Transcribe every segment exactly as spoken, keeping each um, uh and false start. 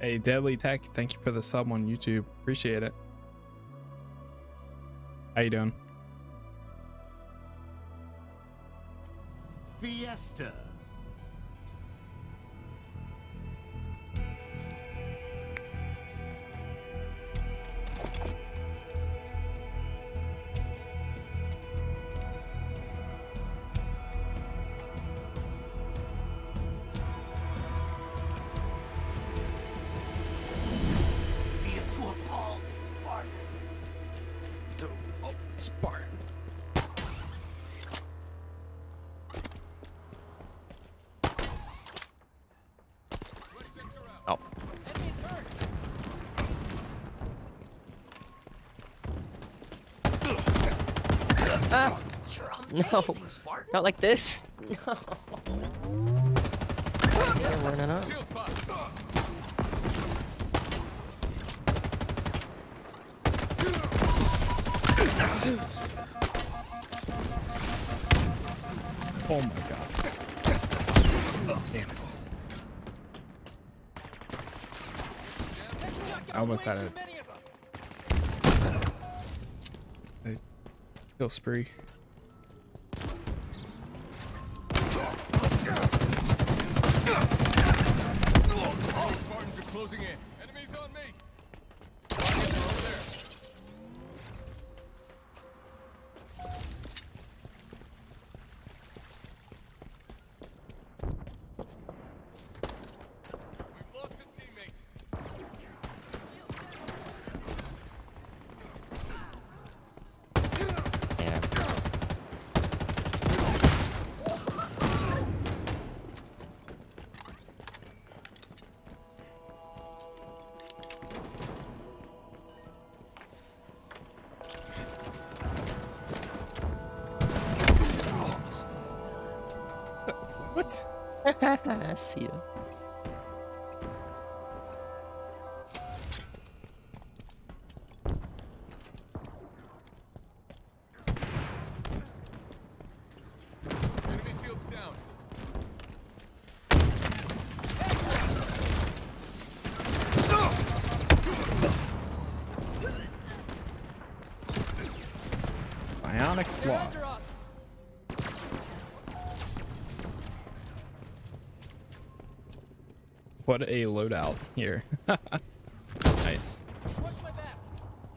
Hey, Deadly Tech, thank you for the sub on YouTube. Appreciate it. How you doing? Fiesta. No, not like this. No. Yeah, running up. Oh my god! Damn it! I almost had a, a kill spree. Closing in. Enemies on me. Enemies are over there. We've lost a teammate. Yeah. I see you. Enemy shields down. Bionic Sloth. What a loadout here. Nice.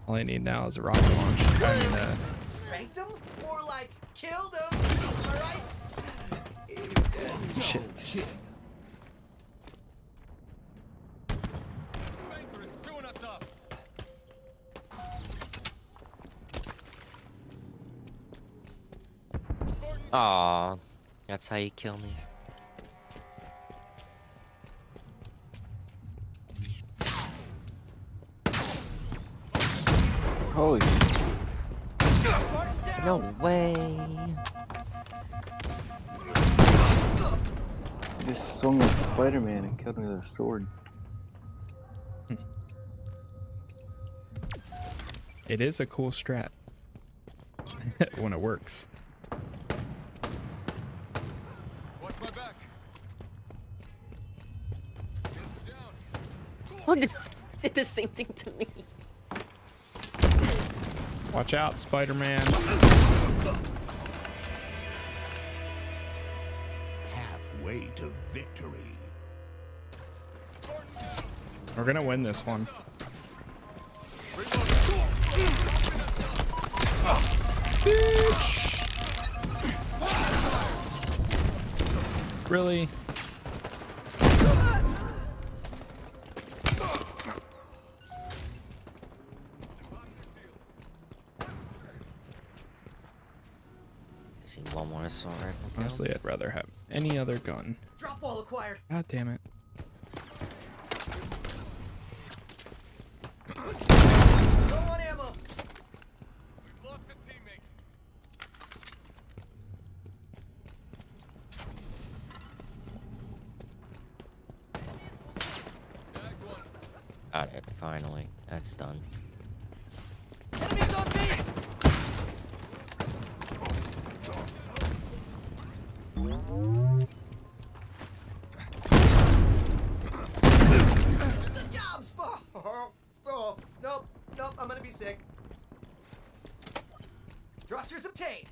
All I need now is a rocket launch. I mean, uh... spanked him? More like killed him. All right. Shit. Aw, that's how you kill me. Holy. No way. He just swung like Spider-Man and killed me with a sword. It is a cool strat. When it works. Watch my back. Oh, did, did the same thing to me. Watch out, Spider-Man. Halfway to victory. We're gonna win this one. Bitch. Really? Honestly, I'd rather have any other gun. Drop ball acquired. God damn it. Go on ammo. We've lost a teammate. Got it, finally. That's done. Good job. Thrusters obtained!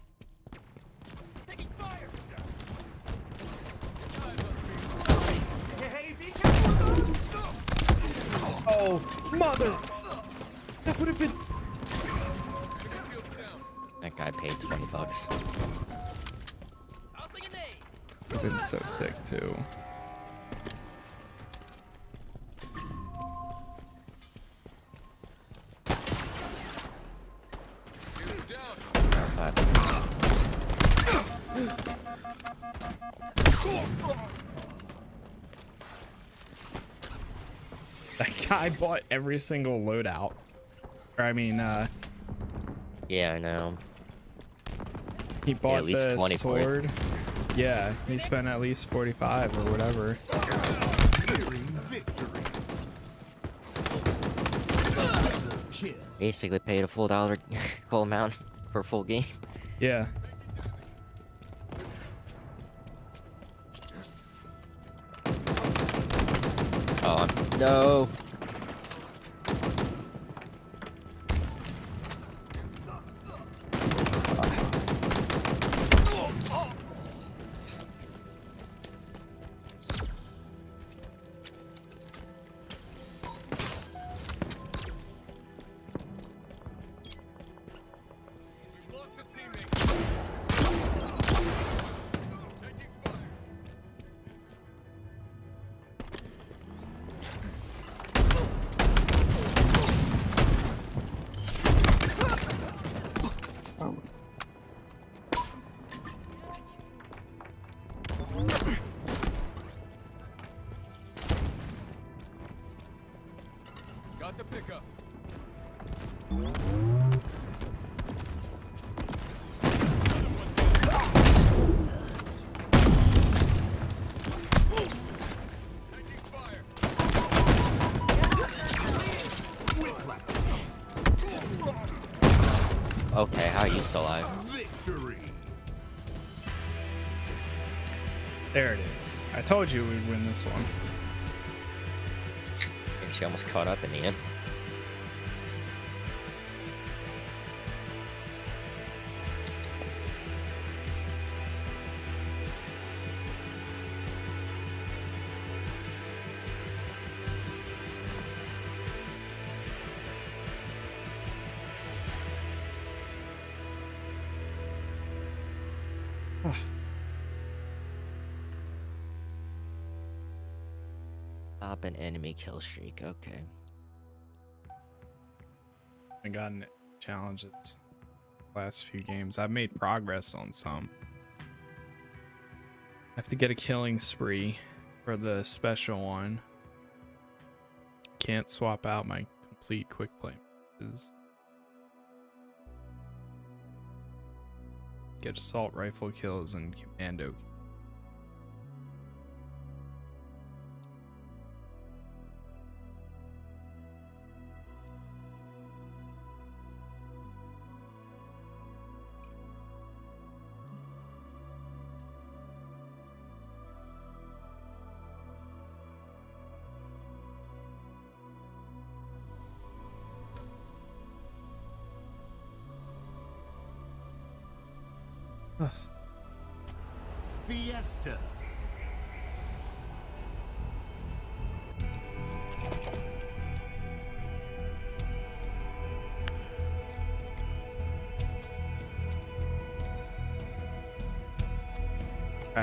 Taking fire! Hey, be careful of those! Oh, mother! That would have been... That guy paid twenty bucks. I've been so sick, too. That guy bought every single loadout. Or, I mean, uh... yeah, I know. He bought yeah, at least the twenty sword. Yeah, he spent at least forty-five or whatever. Basically paid a full dollar, full amount for full game. Yeah. Oh, I'm, no. I told you we'd win this one. And she almost caught up in the end. An enemy kill streak. Okay. I gotten challenges last few games. I've made progress on some. I have to get a killing spree for the special one. Can't swap out my complete quick play. Get assault rifle kills and commando kills.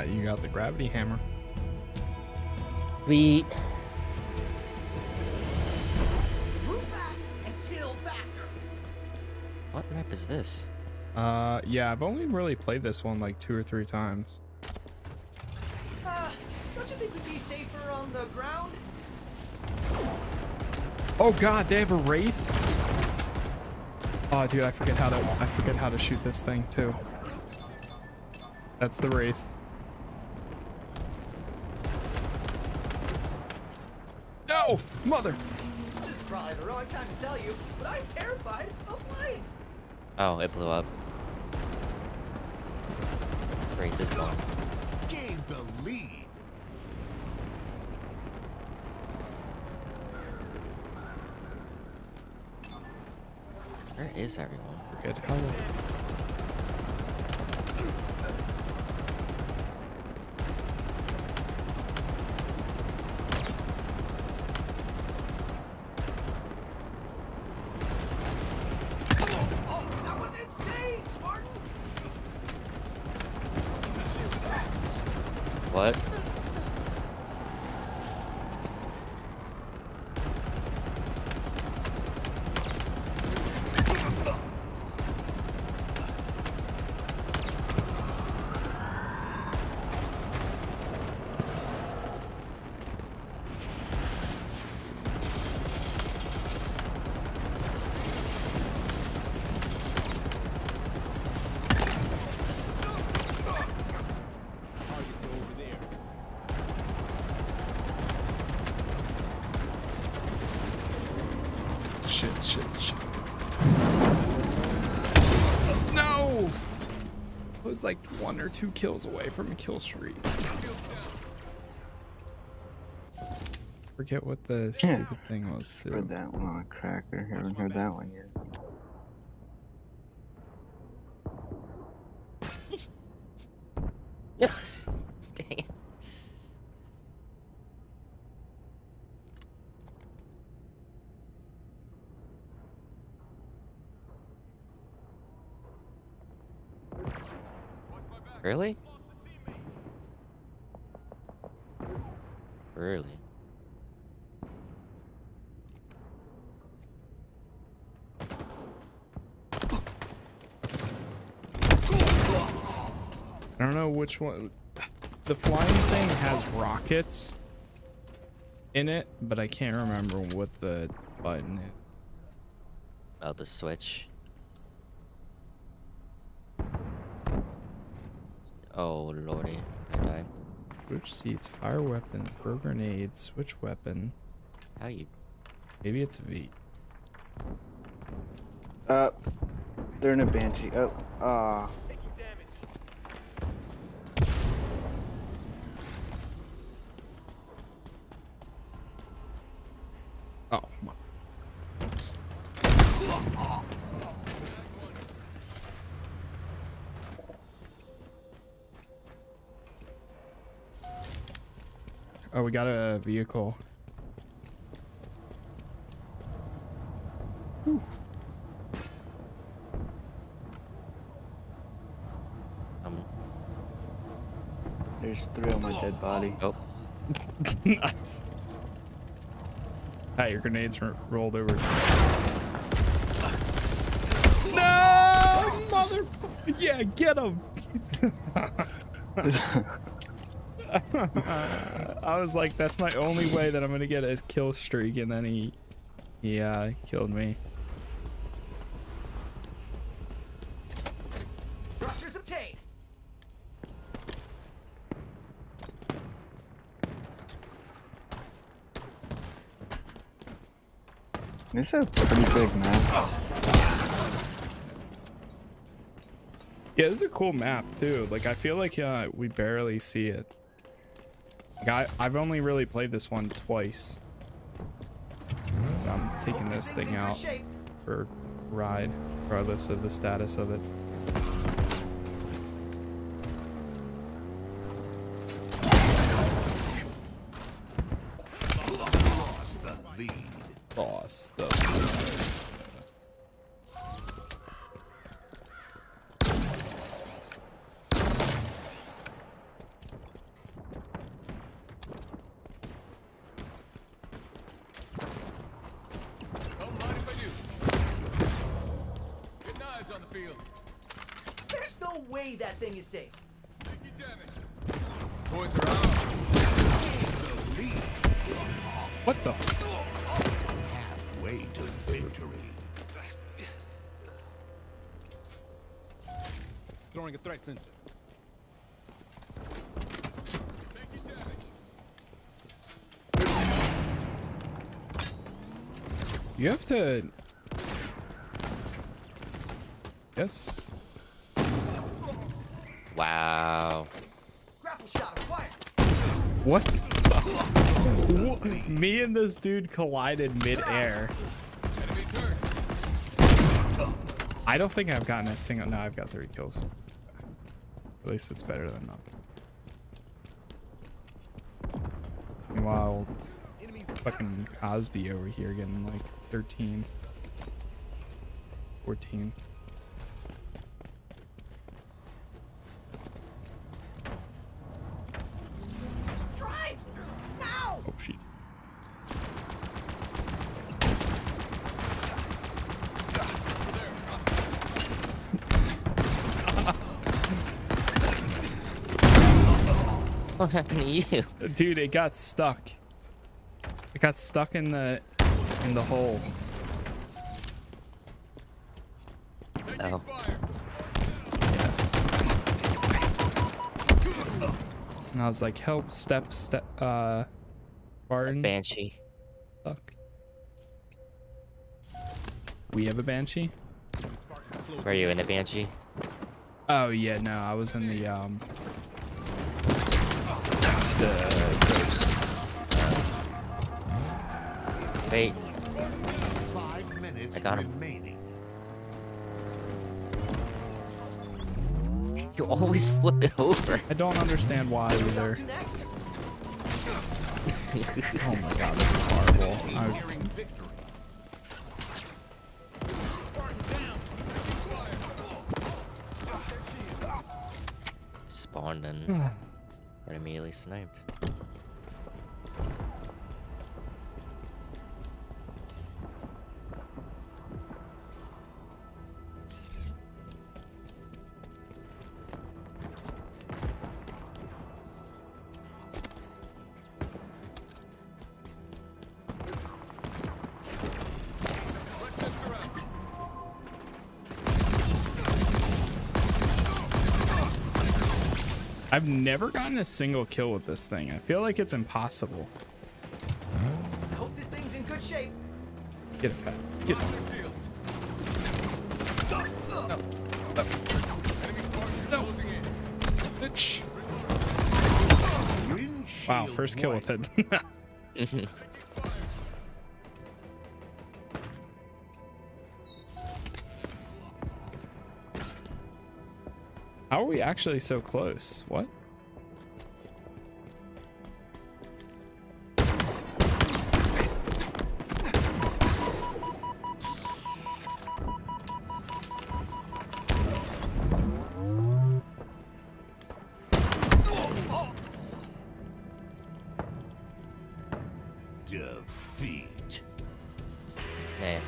You got the gravity hammer. We move fast and kill faster. What map is this? Uh, yeah, I've only really played this one like two or three times. Uh, don't you think we'd be safer on the ground? Oh God, they have a wraith. Oh, dude, I forget how to I forget how to shoot this thing too. That's the wraith. Oh, mother! This is probably the wrong time to tell you, but I'm terrified of flying. Oh, it blew up. Great, this one. Gain the lead. Where is everyone? Good. Shit, shit, shit. Oh, no! I was like one or two kills away from a kill streak. Forget what the stupid yeah. thing was. I heard that one on a cracker. I haven't heard that one yet. Dang it. Really? Really? I don't know which one. The flying thing has rockets in it, but I can't remember what the button is. Oh, the switch. Oh lordy, I died. Switch seats, fire weapon, throw grenades, switch weapon. How you? Maybe it's a V. Uh, they're in a banshee. Oh, ah. Uh. Oh, my. Oh, we got a vehicle. Whew. Um. There's three on my dead body. Oh. Nice. Ah, your grenades rolled over. No, motherfucker! Yeah, get him! I was like, that's my only way that I'm gonna get his kill streak, and then he, he uh, killed me. Thrusters obtained. This is a pretty big map. Yeah, this is a cool map too. Like, I feel like uh, we barely see it. Like, I, I've only really played this one twice. So I'm taking this thing out for a ride, regardless of the status of it. Lost the sensor. Taking damage. You have to. Yes. Wow. Grapple shot acquired. What? Me and this dude collided mid-air. I don't think I've gotten a single. No, I've got three kills. At least it's better than not. Meanwhile, fucking Cosby over here getting like thirteen, fourteen. Drive now! Oh shit. What happened to you? Dude, it got stuck. It got stuck in the in the hole. Oh. Yeah. And I was like, help, step, step, uh, Barton. Banshee. Fuck. We have a Banshee? Were you in the Banshee? Oh yeah, no, I was in the um the Ghost. Uh, wait. I got him. You always flip it over. I don't understand why either. Oh my god, this is horrible. I... Spawned and got immediately sniped. I've never gotten a single kill with this thing. I feel like it's impossible. I hope this thing's in good shape. Get it, Pat. Get it. No. No. Bitch. Wow, first kill with it. How are we actually so close? What? Defeat. Man.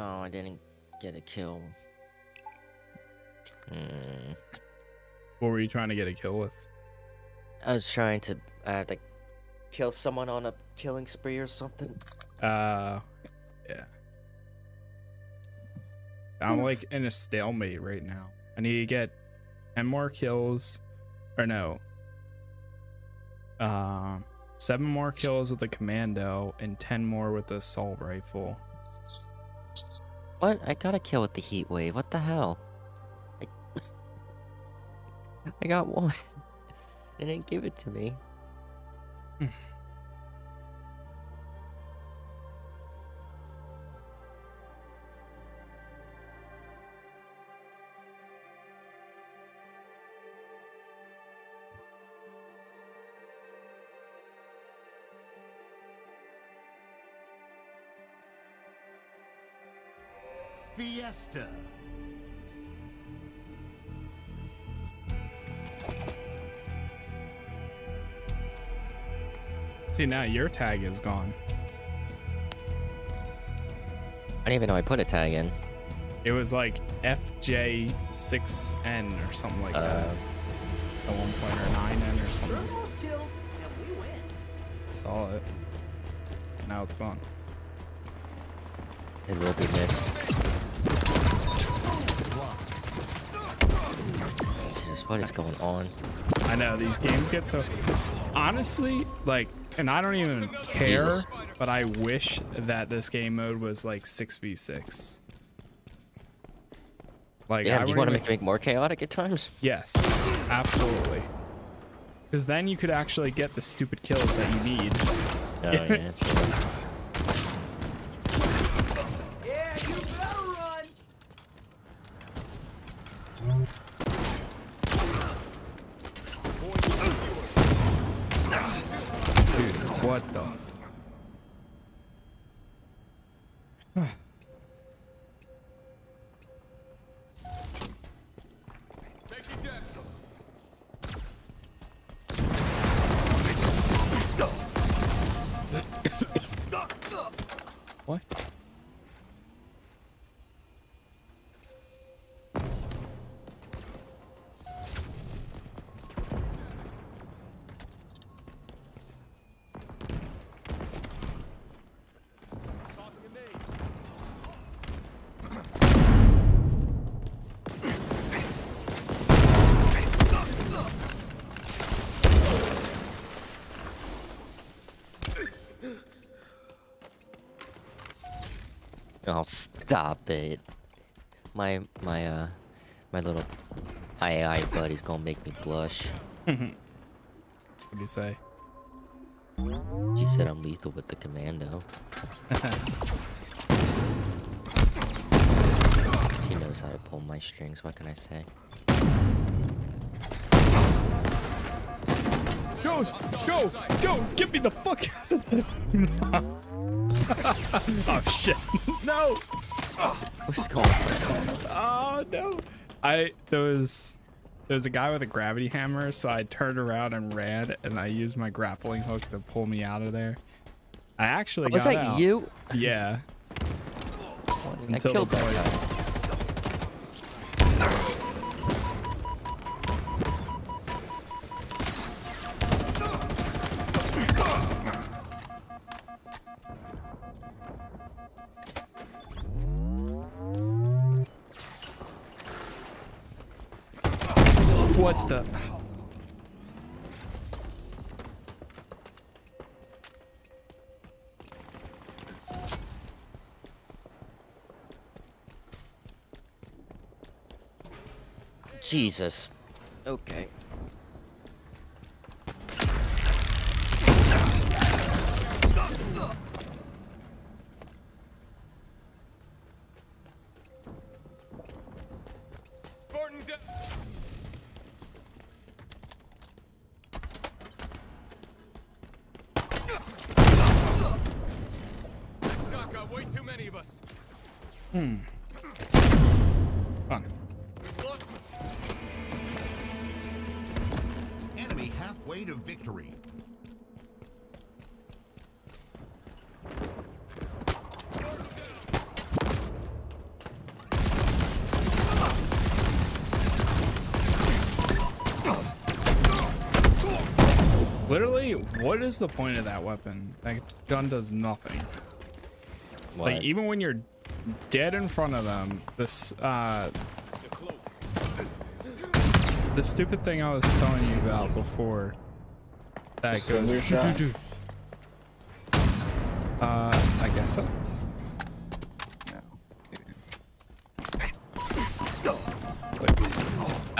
Oh, I didn't get a kill. Mm. What were you trying to get a kill with? I was trying to uh, like kill someone on a killing spree or something. Uh, yeah. I'm like in a stalemate right now. I need to get ten more kills, or no. Uh, seven more kills with the commando and ten more with the assault rifle. What? I gotta kill with the heat wave. What the hell? I, I got one. They didn't give it to me. Fiesta. See, now your tag is gone. I didn't even know I put a tag in. It was like F J six N or something like uh, that. A one point or nine N or something. Kills and we win. Saw it. Now it's gone. It will be missed. What is going on? I know these games get so honestly like, and I don't even care, but I wish that this game mode was like six v six. Like, yeah, I do you want to make it even... more chaotic at times? Yes, absolutely. Because then you could actually get the stupid kills that you need. Oh yeah. What the f- Oh, stop it. My, my, uh, my little I A I buddy's gonna make me blush. What'd you say? You said I'm lethal with the commando. She knows how to pull my strings, what can I say? Go! Go! Go! Get me the fuck out of there! Oh shit! No! What's going on? Oh no! I there was there was a guy with a gravity hammer, so I turned around and ran, and I used my grappling hook to pull me out of there. I actually was got like out. You? Yeah. I killed that guy. What the? Jesus. Okay. What is the point of that weapon? That gun does nothing. What? Like even when you're dead in front of them, this uh, the stupid thing I was telling you about before. That the goes. Shot. Doo -doo -doo. Uh, I guess so. No.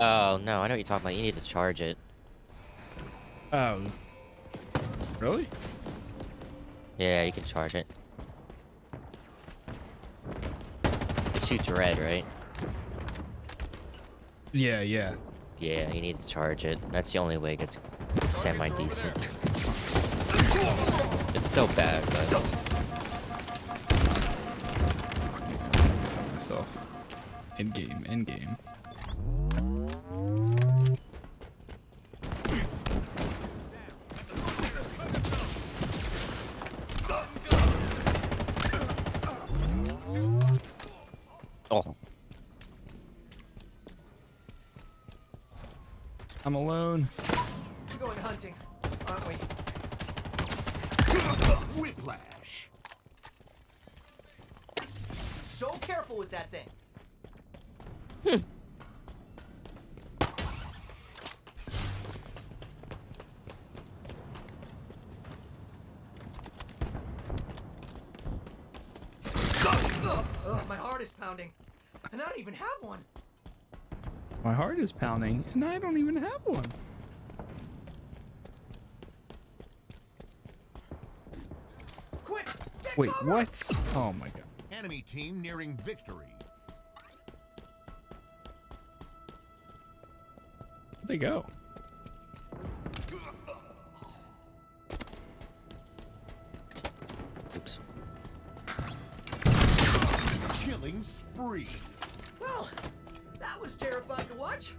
Oh no! I know what you're talking about. You need to charge it. Oh. Really? Yeah, you can charge it. It shoots red, right? Yeah, yeah. Yeah, you need to charge it. That's the only way it gets semi-decent. It's still bad, but... Fuck myself. In-game, in-game. I'm alone. We're going hunting, aren't we? Whiplash. So careful with that thing. Ugh, my heart is pounding, and I don't even have one. My heart is pounding, and I don't even have one. Quick, wait, cover. What? Oh my god. Enemy team nearing victory. Where'd they go? Oops. Killing spree. Well. That was terrifying to watch.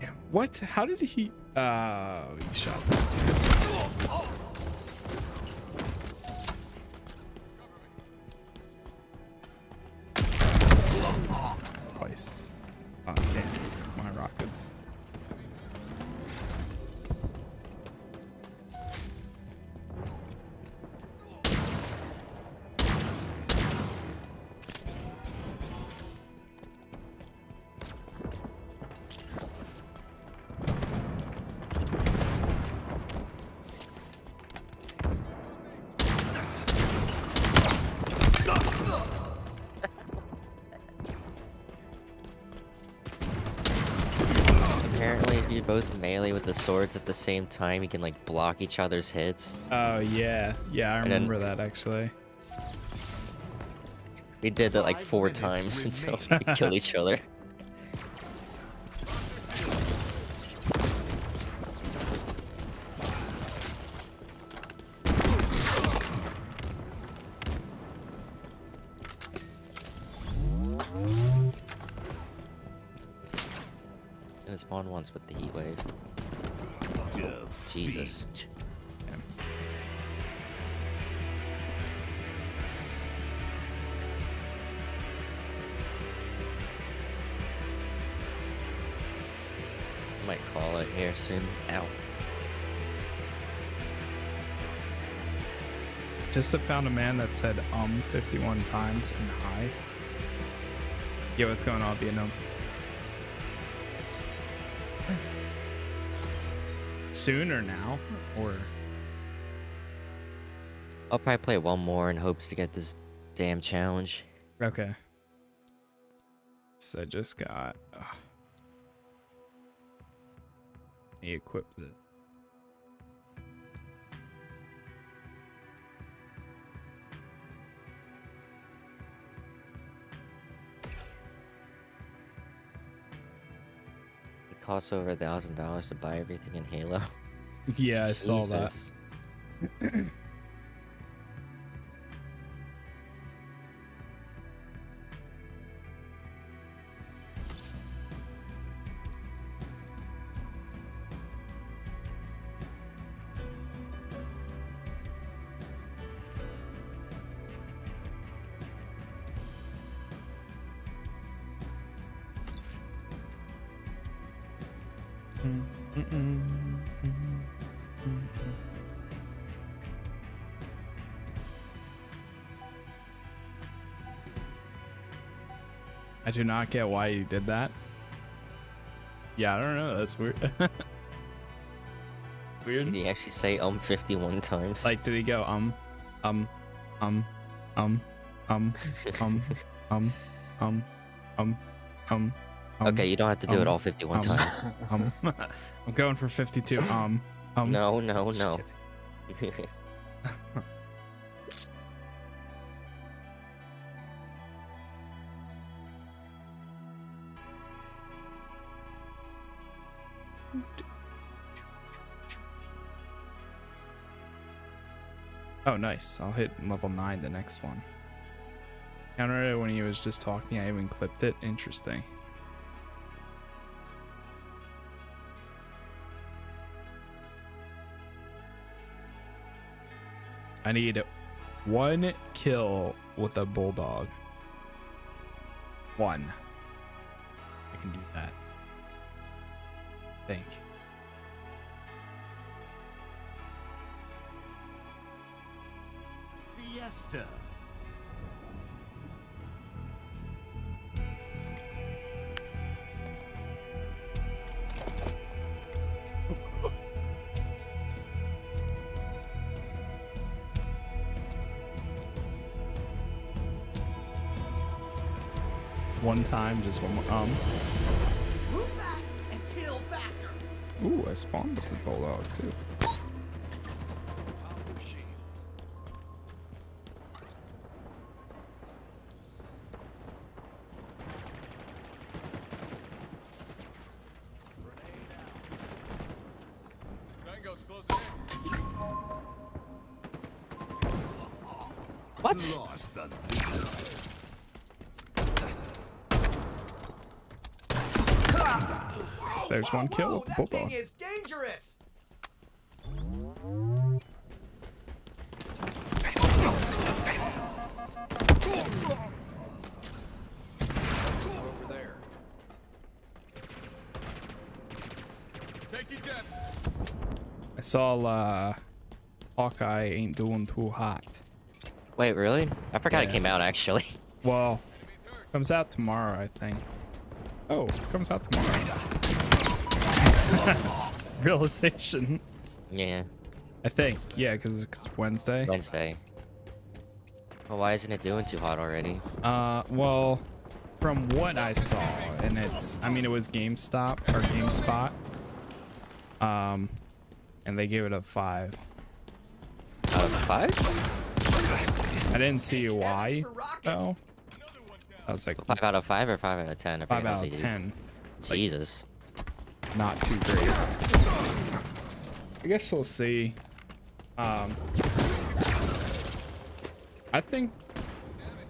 Yeah, what? How did he? Oh, uh, he shot. Twice. Oh, damn. My rockets. you both melee with the swords at the same time, you can like block each other's hits. Oh yeah, yeah, I remember then, that actually. We did that like four times until we killed each other. On once with the heat wave. Oh, Jesus. Yeah. Might call it here soon. Ow. Just found a man that said um fifty-one times and hi. Yo, what's going on, Vietnam? Soon or now, or I'll probably play one more in hopes to get this damn challenge. Okay. So I just got. Uh, he equipped it. Costs over a thousand dollars to buy everything in Halo. Yeah, I Jesus. saw that. I do not get why you did that. Yeah, I don't know. That's weird. Weird. Did he actually say um fifty-one times? Like, did he go um, um, um, um, um, um, um, um, um, um? Okay, you don't have to do um, it all fifty-one um, times. Um, I'm going for fifty-two. Um, um. No, no, no. Oh, nice. I'll hit level nine the next one. Counter when he was just talking, I even clipped it. Interesting. I need one kill with a bulldog. One. I can do that. I think. Fiesta. One time, just one more. Um. Move fast and kill faster. Ooh, I spawned with the bulldog too. There's one kill with the bulldog. That thing is dangerous. Over there. Take your death. I saw uh, Hawkeye ain't doing too hot. Wait, really? I forgot yeah. it came out actually. Well, comes out tomorrow, I think. Oh, it comes out tomorrow. Realization. Yeah. I think. Yeah, because it's Wednesday. Wednesday. Well, why isn't it doing too hot already? Uh, well, from what I saw, and it's, I mean, it was GameStop or GameSpot, Um, and they gave it a five. Out of five? I didn't see why, though. I was like, five out of five or five out of ten? Five out of ten. Jesus. Like, not too great. I guess we'll see. Um, I think,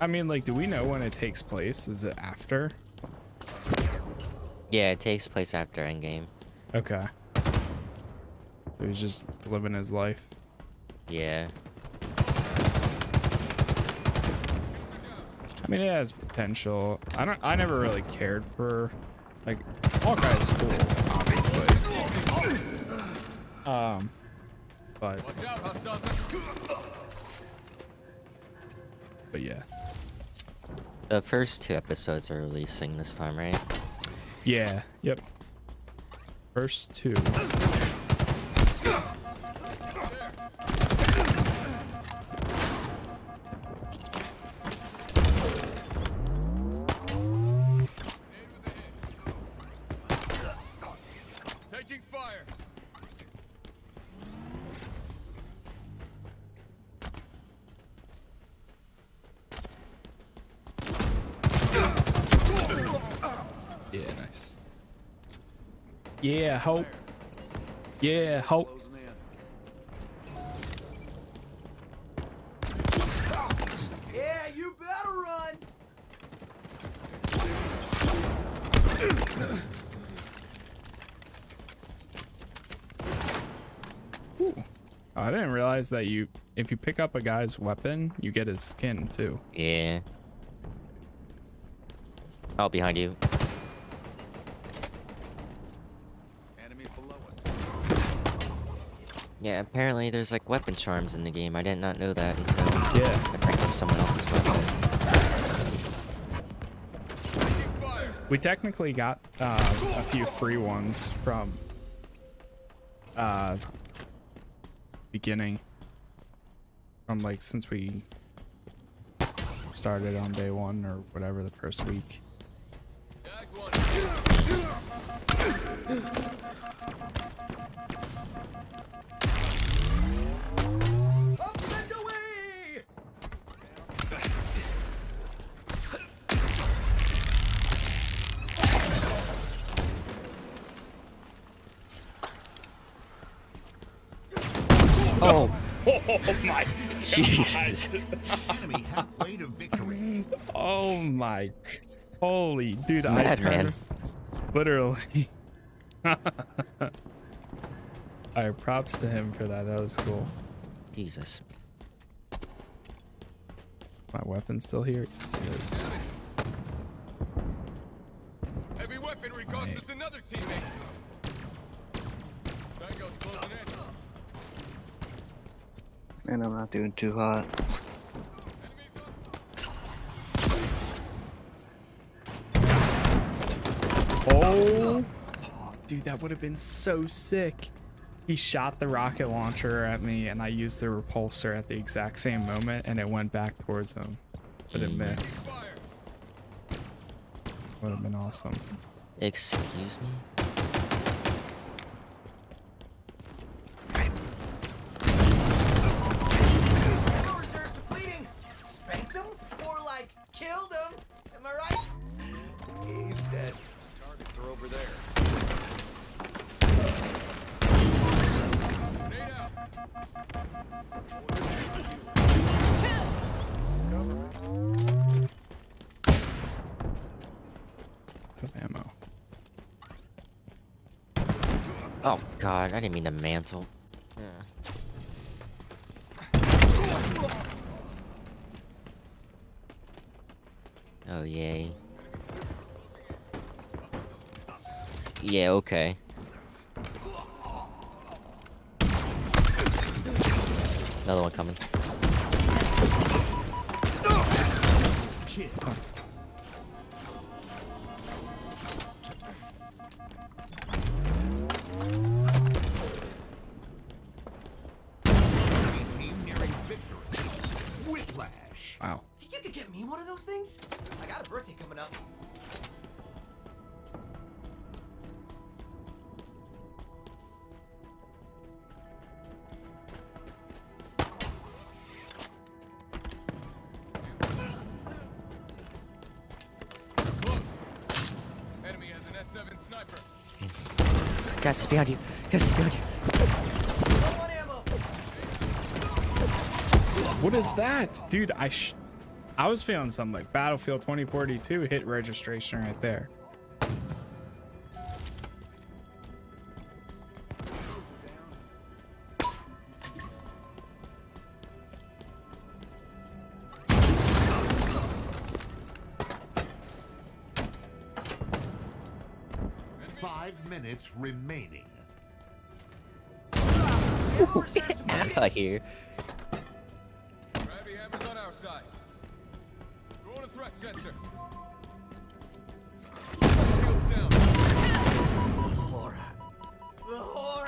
I mean, like, do we know when it takes place? Is it after? Yeah, it takes place after Endgame. Okay. He was just living his life. Yeah. I mean, it has potential. I don't. I never really cared for, like, Hawkeye's cool, obviously. Um, but. But yeah. The first two episodes are releasing this time, right? Yeah. Yep. First two. Yeah, hope. Yeah, hope. Yeah, you better run. Ooh. I didn't realize that you, if you pick up a guy's weapon, you get his skin too. Yeah. Oh, behind you. Yeah, apparently there's like weapon charms in the game. I did not know that until yeah. I picked up someone else's weapon. We technically got uh, a few free ones from uh, beginning, from like since we started on day one or whatever, the first week. Oh. Oh my Jesus. Enemy halfway to victory. Oh my holy dude, Mad I turned, man. Literally. Alright, props to him for that. That was cool. Jesus. My weapon's still here? Yes it is. Heavy weapon recosts us another teammate. Tango's closing in. And I'm not doing too hot. Oh. Oh, dude, that would have been so sick. He shot the rocket launcher at me, and I used the repulsor at the exact same moment, and it went back towards him, but it missed. Would have been awesome. Excuse me. Oh god, I didn't mean to mantle. Yeah. Oh yay. Yeah, okay. Another one coming. Oh. Guys, it's behind you. Guys, it's behind you. What is that? Dude, I sh I was feeling something like Battlefield twenty forty-two hit registration right there. Minutes remaining. Get out of here. Gravity hammers on our side. Roll a threat sensor. Shields down. The horror. The horror.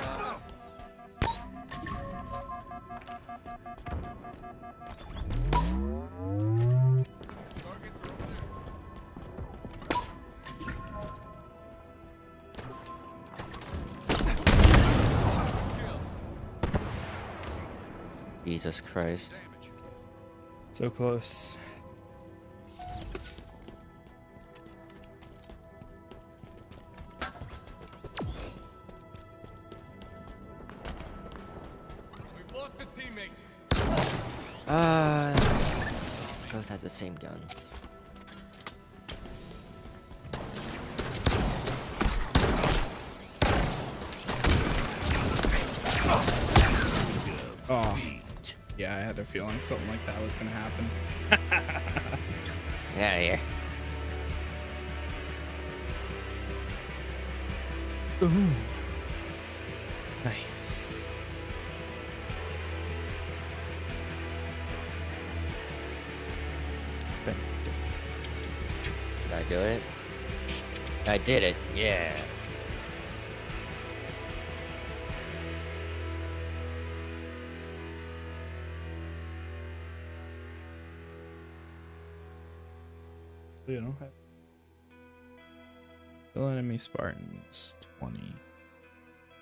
Jesus Christ. So close. We've lost a teammate. Uh, both had the same gun. Yeah, I had a feeling something like that was gonna happen. Yeah, yeah. Ooh. Nice. Did I do it? I did it, yeah. You know, kill enemy Spartans, twenty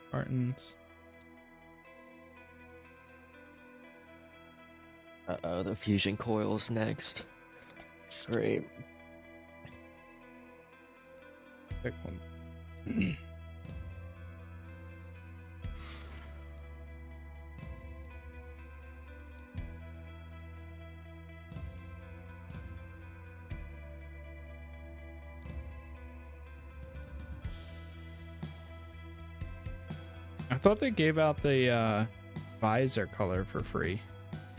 Spartans. Uh oh, the fusion coil's next. Great. Pick one. I thought they gave out the uh, visor color for free.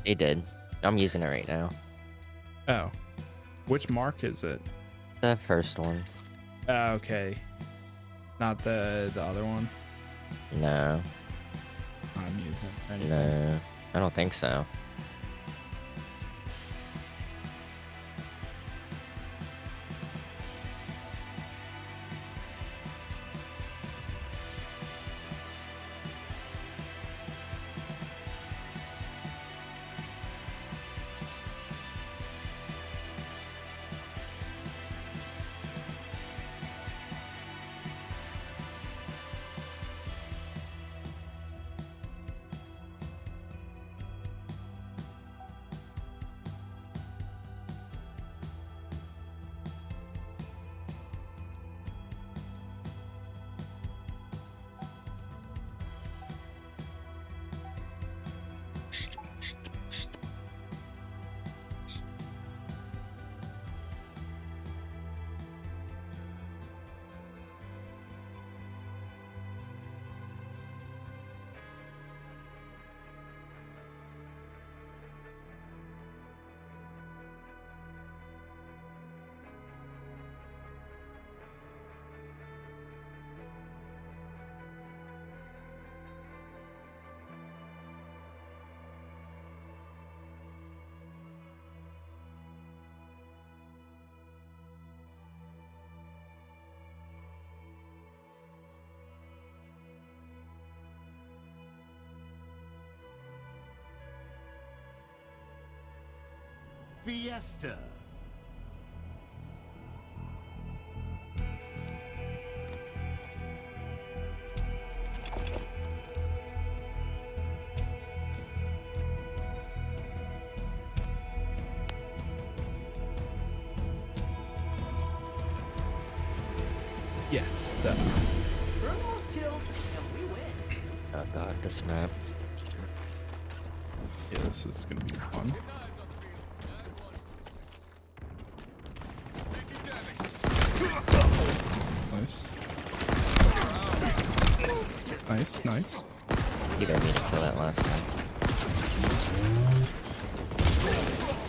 They did. I'm using it right now. Oh. Which mark is it? The first one. Uh, okay. Not the the other one? No. I'm using it. Anything. No. I don't think so. Fiesta. Yes, done. Burn those kills. Oh god, this map. Yeah, this is gonna be fun. Nice. Nice, nice. You don't need to kill that last guy.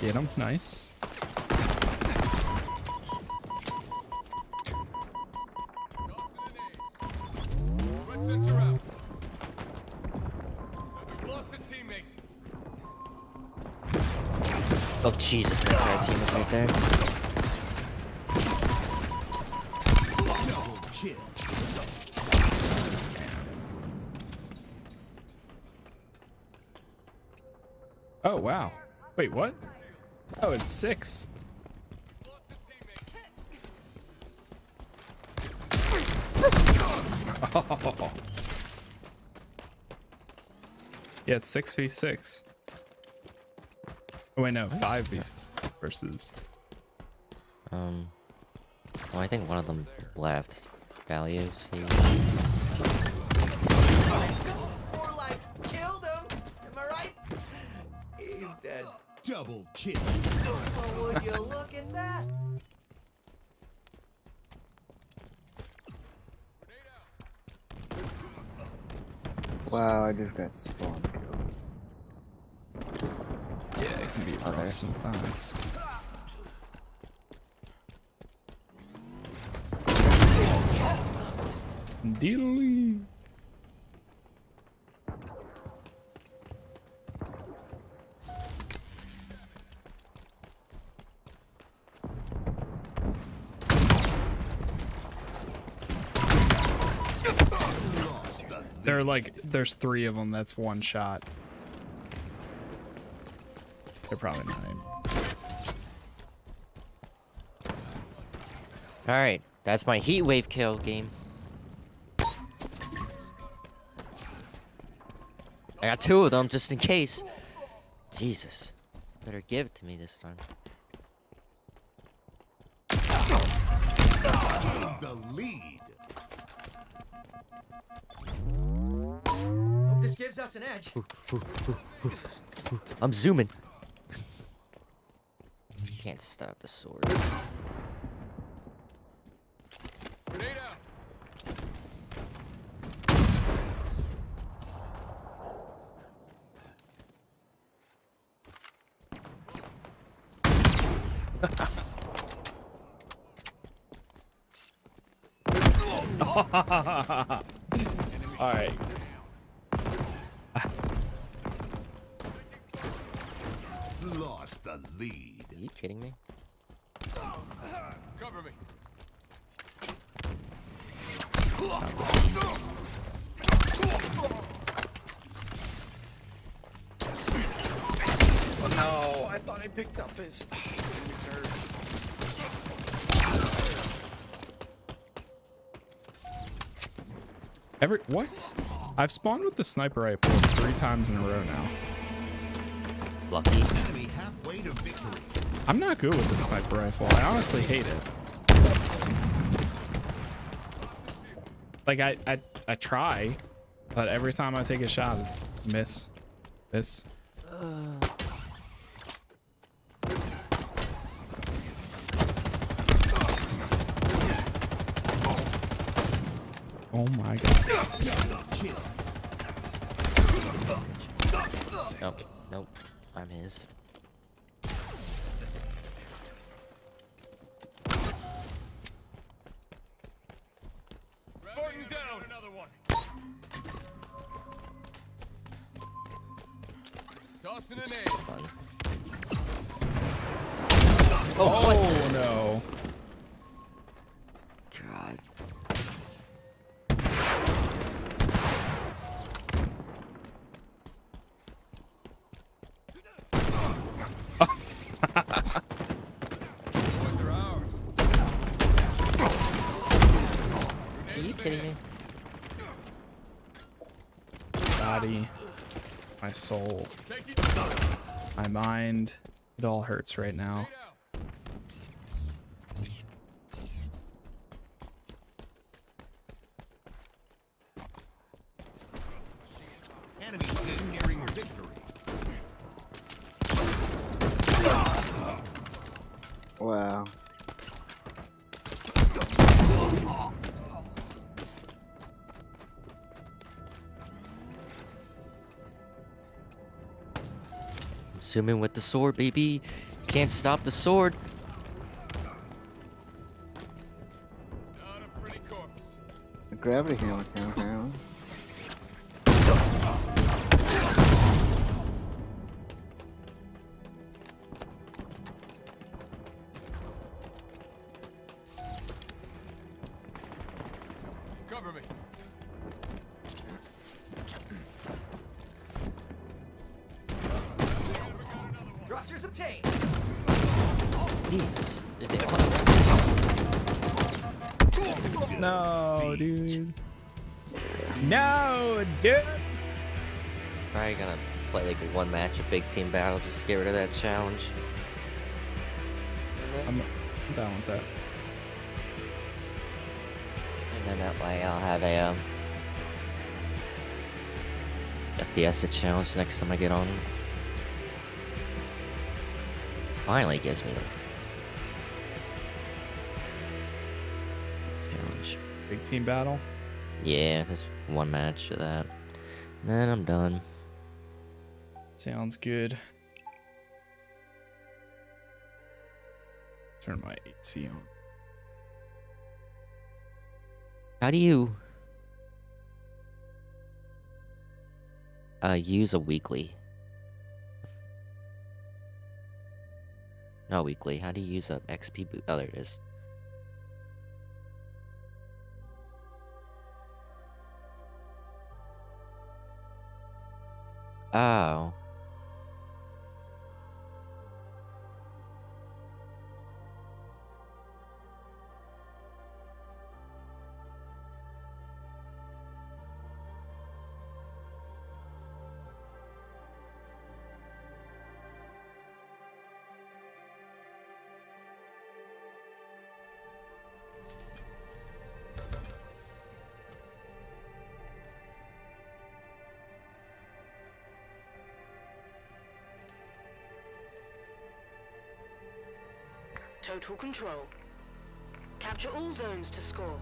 Get him, nice. Oh Jesus, that entire team is right there. Oh wow. Wait, what? Oh, it's six. Oh. Yeah, it's six v six. Oh, wait, no, five beasts versus. Um, well, I think one of them left. Values. He... More like killed him. Am I right? He's dead. Double kill. Oh, would you look at that? Wow, I just got spawned. Can be rough sometimes. Diddly. They're like, there's three of them. That's one shot. They're probably not aiming. All right, that's my heat wave kill game. I got two of them just in case. Jesus, better give it to me this time. The lead. Hope this gives us an edge. I'm zooming. Can't stop the sword. Grenade out. All right. Lost the lead. Are you kidding me? Cover me. Jesus. Oh no, I thought I picked up his. Every what? I've spawned with the sniper rifle three times in a row now. Lucky. Enemy halfway to victory. I'm not good with the sniper rifle. I honestly hate it. Like I, I, I try, but every time I take a shot, it's miss, miss. Uh. Oh my god. Nope, nope. I'm his. An oh, oh no. God. Boys are ours. Are you kidding me? Body. My soul, my mind, it all hurts right now. enemy team nearing victory. Wow. Zoom in with the sword, baby. You can't stop the sword. Not a pretty corpse. The gravity hammer can apparently. Cover me. Jesus. Did they all... No, dude. No, dude. Probably gonna play like one match of Big Team Battle just to get rid of that challenge. I'm down with that. And then that way I'll have a um, F P S challenge next time I get on. Finally gives me them. Challenge. Big Team Battle? Yeah, just one match of that. And then I'm done. Sounds good. Turn my A C on. How do you uh, use a weekly? Not weekly. How do you use up X P boot? Oh, there it is. Oh. Total control. Capture all zones to score.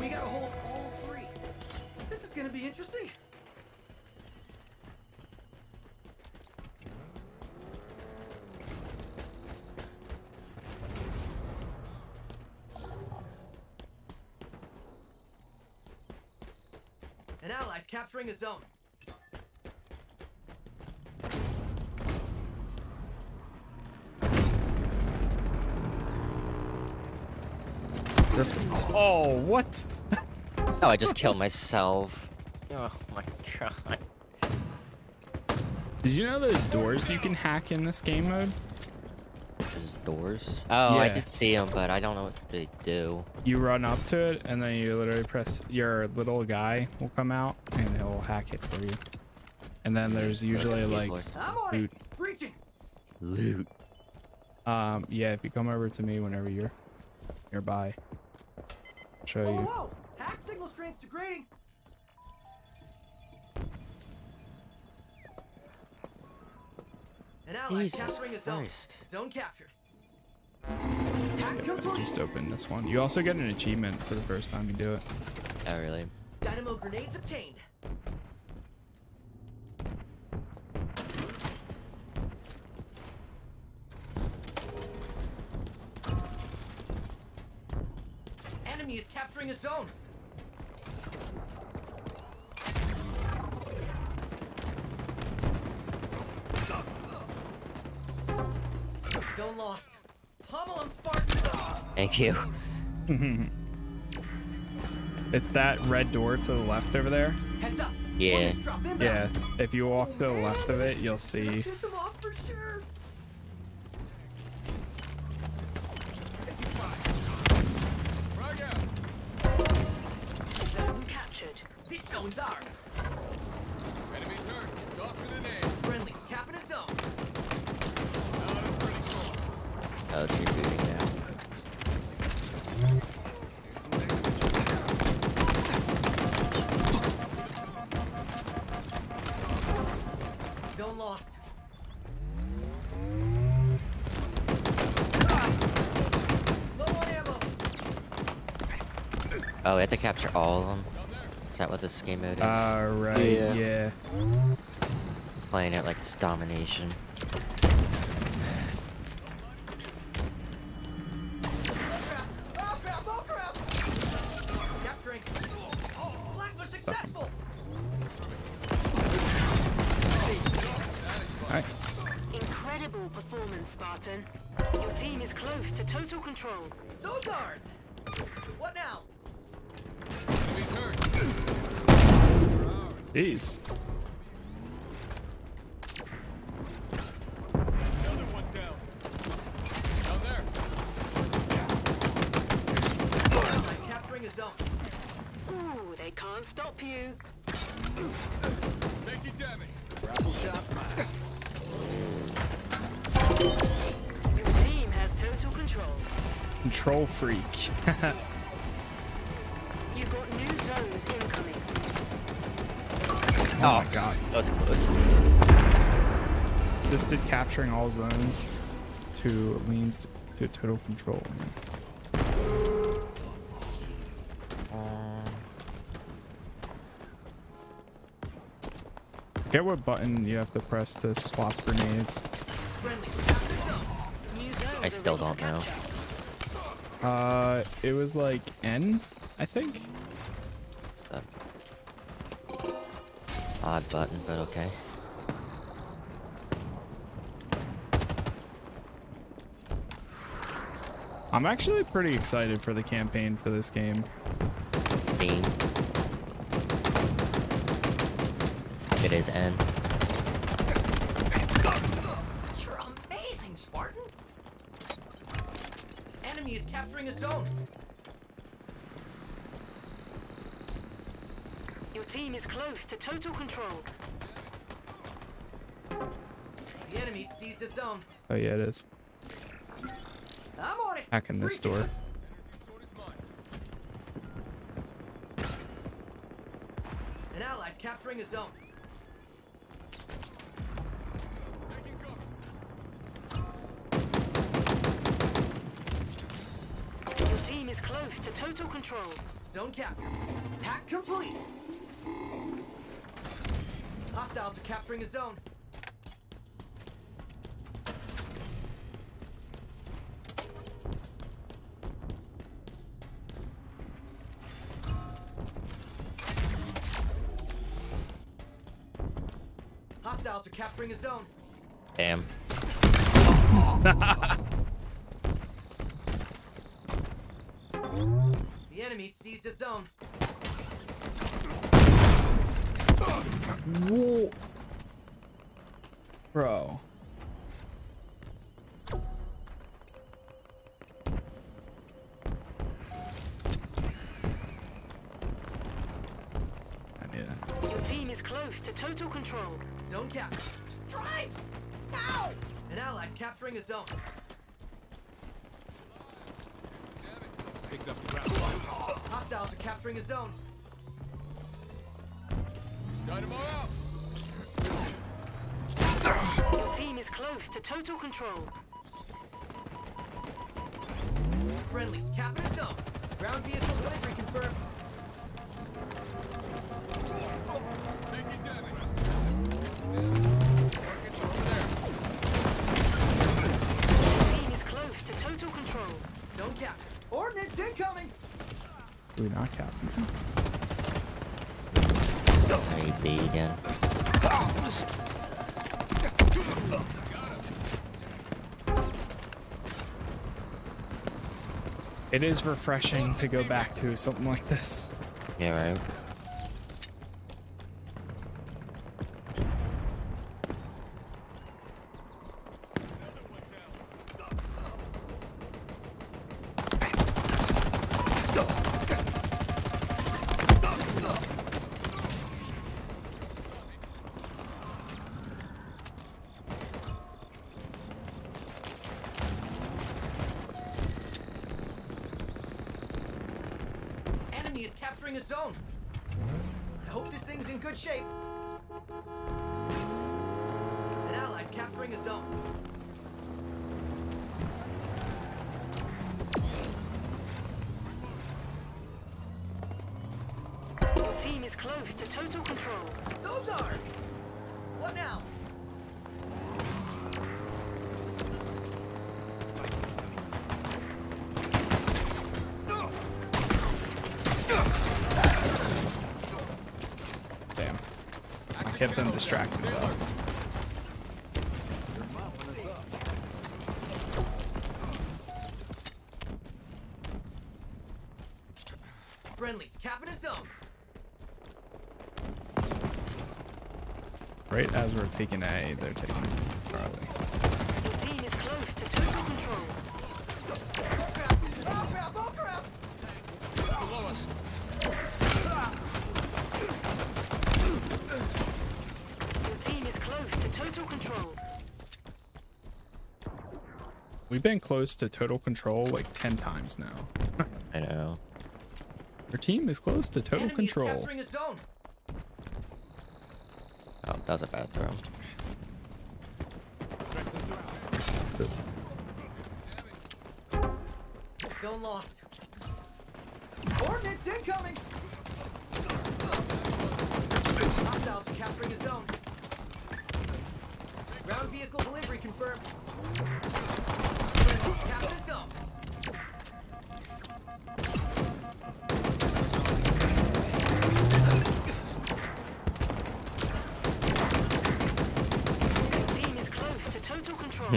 We gotta hold all three. This is gonna be interesting. Capturing a zone. Oh, what? Oh, I just killed myself. Oh my god. Did you know those doors you can hack in this game mode? Those doors? Oh, yeah. I did see them, but I don't know what they do. You run up to it, and then you literally press, your little guy will come out, and it will hack it for you. And then there's usually like loot. Loot. Um, yeah, if you come over to me whenever you're nearby, I'll show you. Whoa, hack signal strength degrading. An ally capturing a zone. Zone captured. Yep, I just opened this one. You also get an achievement for the first time you do it. Oh, really? Dynamo grenades obtained. Enemy is capturing a zone. Zone lost. Pummel him, Spartan. Thank you. It's that red door to the left over there. Heads up. Yeah. Yeah. If you walk to the left of it, you'll see. Piss him off for sure. Zone's ours. Enemy turret. Dawson and A. Friendly's capping a zone. Out of pretty close. Oh, it's rebooting now. Zone lost. Low on ammo. Oh, we have to capture all of them. Is that what this game mode is? Alright, yeah. yeah. Playing it like it's domination. Nice. Incredible performance, Spartan. Your team is close to total control. Those ours. What now? Jeez. Another one down. Down there. I'm capturing a zone. Ooh, they can't stop you. Taking damage. Grapple shot. Your team has total control. Control freak. You got new zones incoming. Oh, oh my god, that was close. Assisted capturing all zones to lean to total control. Um, Get what button you have to press to swap grenades. I still don't know. Uh, it was like N, I think. Uh. Odd button, but okay. I'm actually pretty excited for the campaign for this game. Ding. It is N. You're amazing, Spartan. The enemy is capturing a zone. Your team is close to total control. The enemy seized the zone. Oh yeah, it is. I'm on it. Back in this door. An ally's capturing a zone. Your team is close to total control. Zone captured. Hack complete. Hostiles are capturing a zone. Hostiles are capturing a zone. Damn. The enemy seized a zone. Whoa. Bro. I need it. Your team is close to total control. Zone captured. Drive! Now! An ally's capturing a zone. Picked up the ground. Hostiles are capturing a zone. Dynamo out. Your team is close to total control. Friendly's capping a zone. Ground vehicle delivery confirmed. Taking damage. Rockets over there. Your team is close to total control. Zone captured. Ordnance incoming. We're not capturing. B again. It is refreshing to go back to something like this. Yeah, right. enemy is capturing a zone. I hope this thing's in good shape. An ally's capturing a zone. Your team is close to total control. Those are! What now? Kept them distracted though. Friendlies capping a zone. Right as we're taking A, they're taking it, probably. The team is close to total control. Oh crap! Oh crap! Oh crap! Below us. Total control. We've been close to total control like ten times now. I know. Your team is close to total Enemy control. Oh, that was a bad throw. Zone lost. Ordnance incoming. Hostiles capturing the zone. Ground vehicle delivery confirmed. Captain is up. The team is close to total control.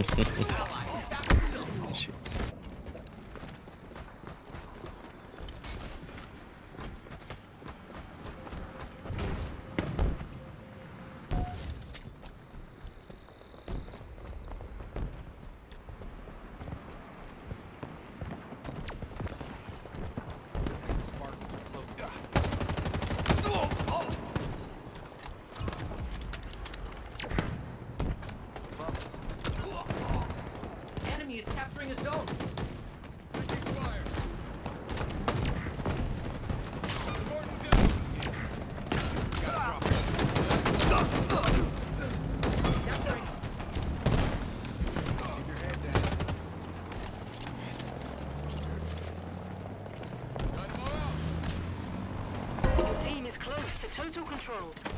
Shit.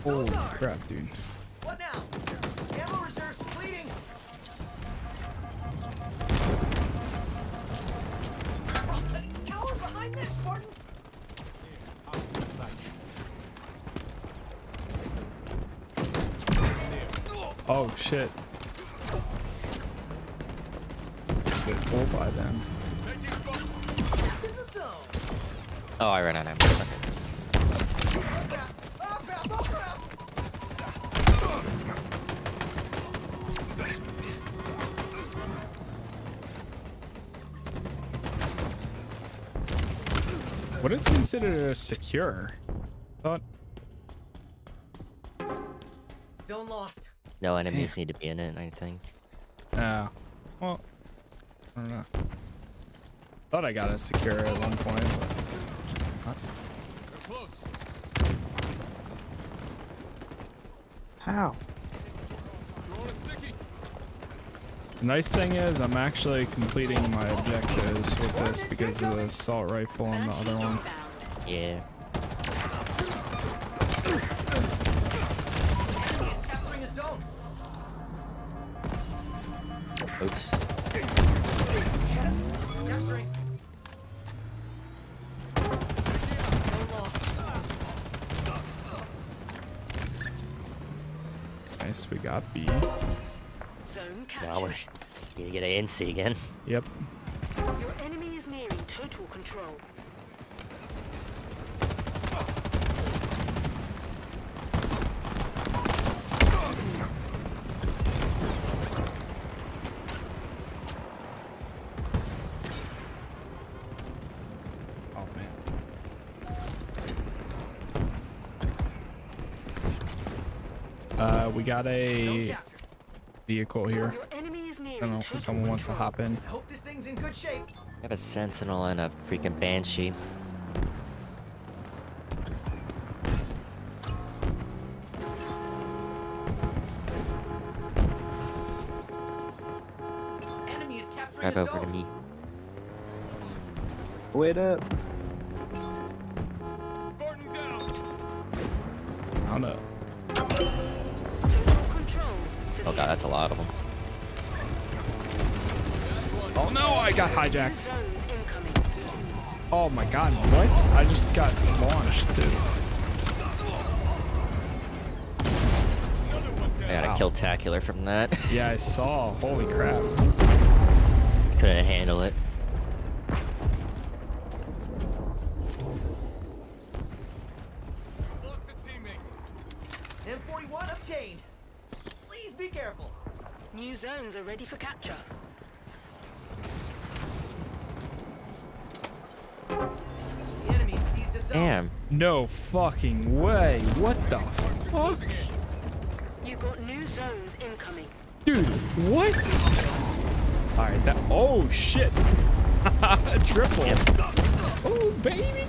Holy crap, dude. What now? Ammo reserves depleting. Cower behind this, Spartan. Oh shit. Good pull by them. Oh, I ran out of ammo. What is considered a secure? Thought. Zone lost. No enemies need to be in it, I think. Uh, well, I don't know. Thought I got a secure at one point, but. They're close. How? The nice thing is I'm actually completing my objectives with this because of the assault rifle and the other one. Yeah. Oops. Nice, we got B. Now we're gonna get A N C again. Yep. Your enemy is nearing total control. Oh man. Uh, we got a vehicle here. I don't know if someone wants to hop in. I hope this thing's in good shape. I have a sentinel and a freaking banshee. Grab over to me. Wait up. Spartan down. I don't know. Oh god, that's a lot of them. Oh no, I got hijacked. Oh my god, what? I just got launched, dude. I got a wow. kill tacular from that. Yeah, I saw. Holy crap. Couldn't handle it. M forty-one obtained. Please be careful. New zones are ready for capture. The enemy seized the zone. Damn. No fucking way. What the fuck? You got new zones incoming. Dude, what? Alright, that. Oh shit. Triple. Oh, baby.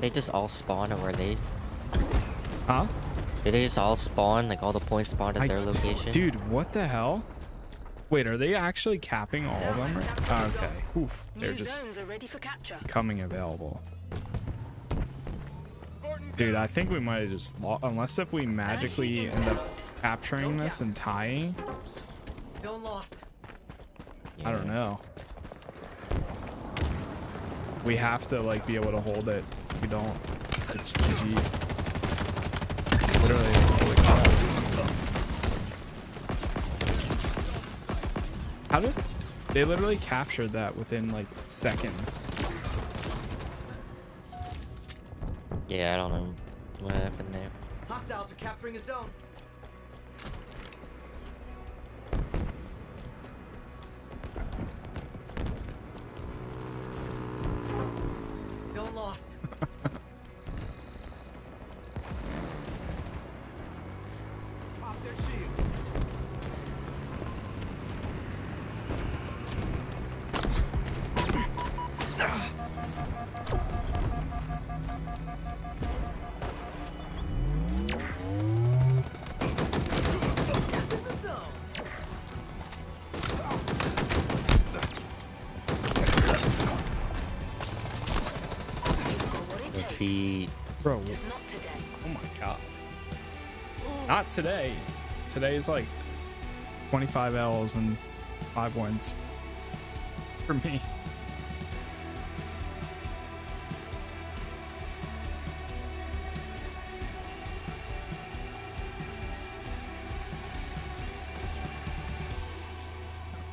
They just all spawn where they. Huh? Did they just all spawn? Like all the points spawned at I, their location? Dude, what the hell? Wait, are they actually capping all of them? Right? Oh, okay. Oof. They're just coming available. Dude, I think we might have just lost. Unless if we magically end up capturing this and tying. I don't know. We have to, like, be able to hold it. If we don't, it's G G. Literally. Holy crap. How did they literally captured that within, like, seconds? Yeah, I don't know what happened there. Hostiles are capturing a zone. Zone lost. Pop their shield. Bro, oh my god. Not today. Today is like twenty-five L's and five wins for me. How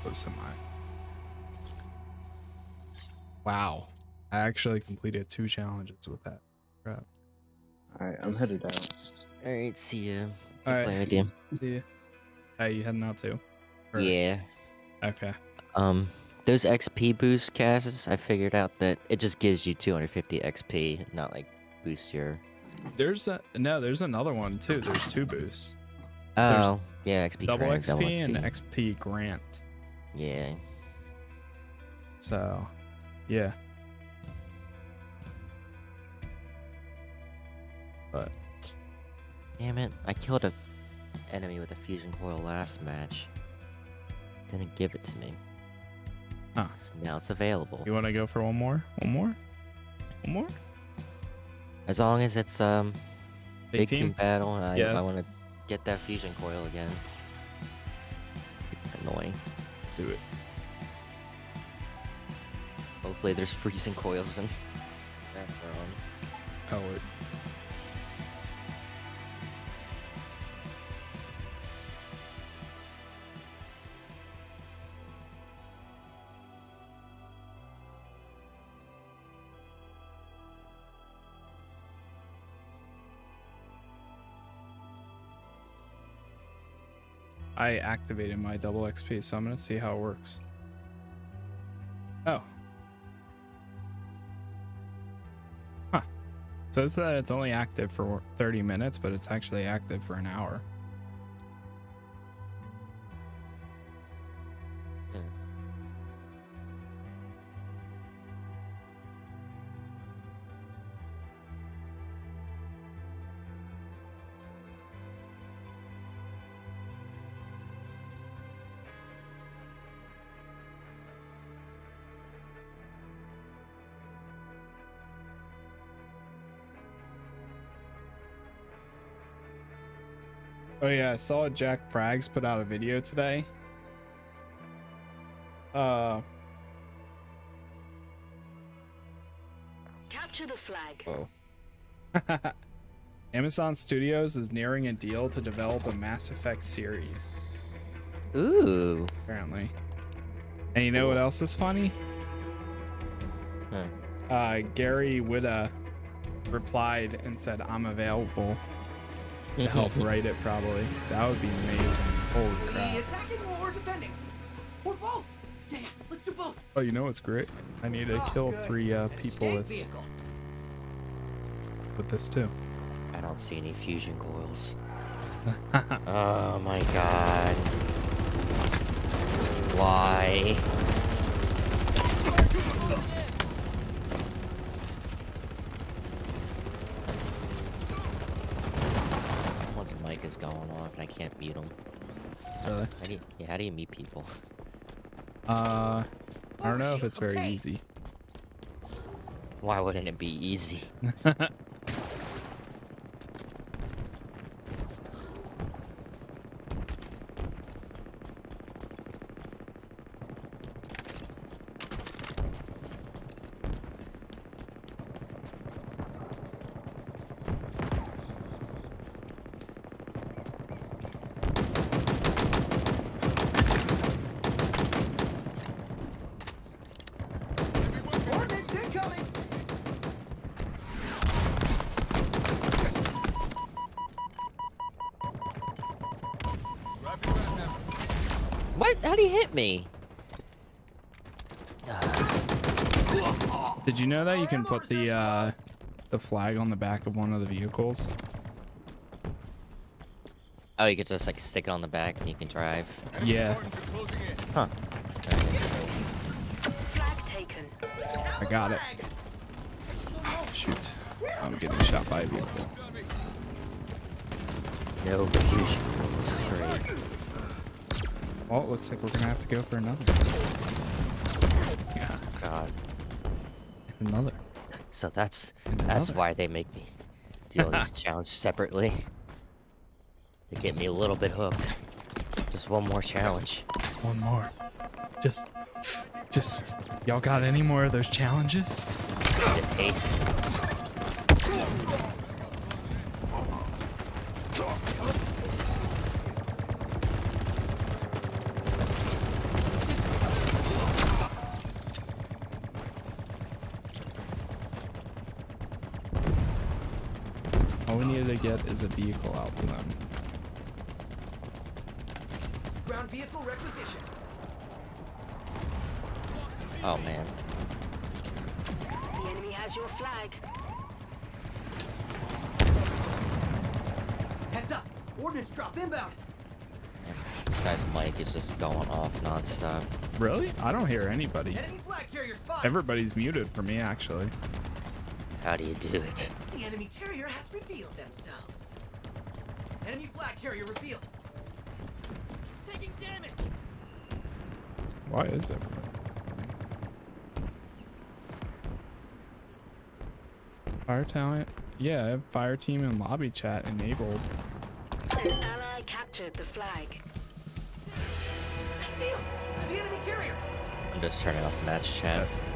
close am I? Wow. I actually completed two challenges with that. Crap. Alright, I'm headed out. Alright, see ya. Alright. Playing with you. See ya. Hey, you heading out too? Or... Yeah. Okay. Um, those X P boost casts, I figured out that it just gives you two hundred fifty X P, not like boost your. There's a no. There's another one too. There's two boosts. Oh, there's yeah. X P double grant, X P double and X P grant. Yeah. So, yeah. But damn it, I killed a enemy with a fusion coil last match. Didn't give it to me. Huh. So now it's available. You want to go for one more? One more? One more? As long as it's um big, big team? team battle, I, yeah, I want to get that fusion coil again. Annoying. Let's do it. Hopefully there's freezing coils in that round. Oh, it. I activated my double X P, so I'm gonna see how it works. Oh. Huh. So it said it's only active for thirty minutes, but it's actually active for an hour. Hmm. Oh yeah, I saw Jack Frags put out a video today. Uh. Capture the flag. Oh. Amazon Studios is nearing a deal to develop a Mass Effect series. Ooh. Apparently. And you know what else is funny? Hmm. Uh, Gary Whitta replied and said, "I'm available to help write it." Probably. That would be amazing. Holy crap. Attacking or defending? Or both? Yeah, yeah, let's do both. Oh, you know what's great? I need to oh, kill good. three uh, people with vehicle. with this too. I don't see any fusion coils. Oh my god. Why? Once a mic is going off and I can't beat them. Really? How do you, yeah, how do you meet people? Uh, I don't know if it's very okay. easy. Why wouldn't it be easy? me. Uh, Did you know that you can put the uh, the flag on the back of one of the vehicles? Oh, you could just like stick it on the back and you can drive. Yeah. Huh. Flag taken. I got it. Oh, shoot. I'm getting shot by a vehicle. No confusion. Well, it looks like we're gonna have to go for another. Yeah. God. Another. So that's another. that's why they make me do all these challenges separately. They get me a little bit hooked. Just one more challenge. One more. Just, just. Y'all got any more of those challenges? Get a taste. Get is a vehicle out for them. Ground vehicle requisition. Oh man. The enemy has your flag. Heads up! Ordnance drop inbound. Man, this guy's mic is just going off nonstop. Really? I don't hear anybody. Enemy flag carrier spot. Everybody's muted for me actually. How do you do it? The enemy carrier has revealed themselves. Enemy flag carrier revealed. Taking damage. Why is that? Fire talent. Yeah, fire team and lobby chat enabled. An ally captured the flag. I see him. The enemy carrier. I'm just turning off match chat.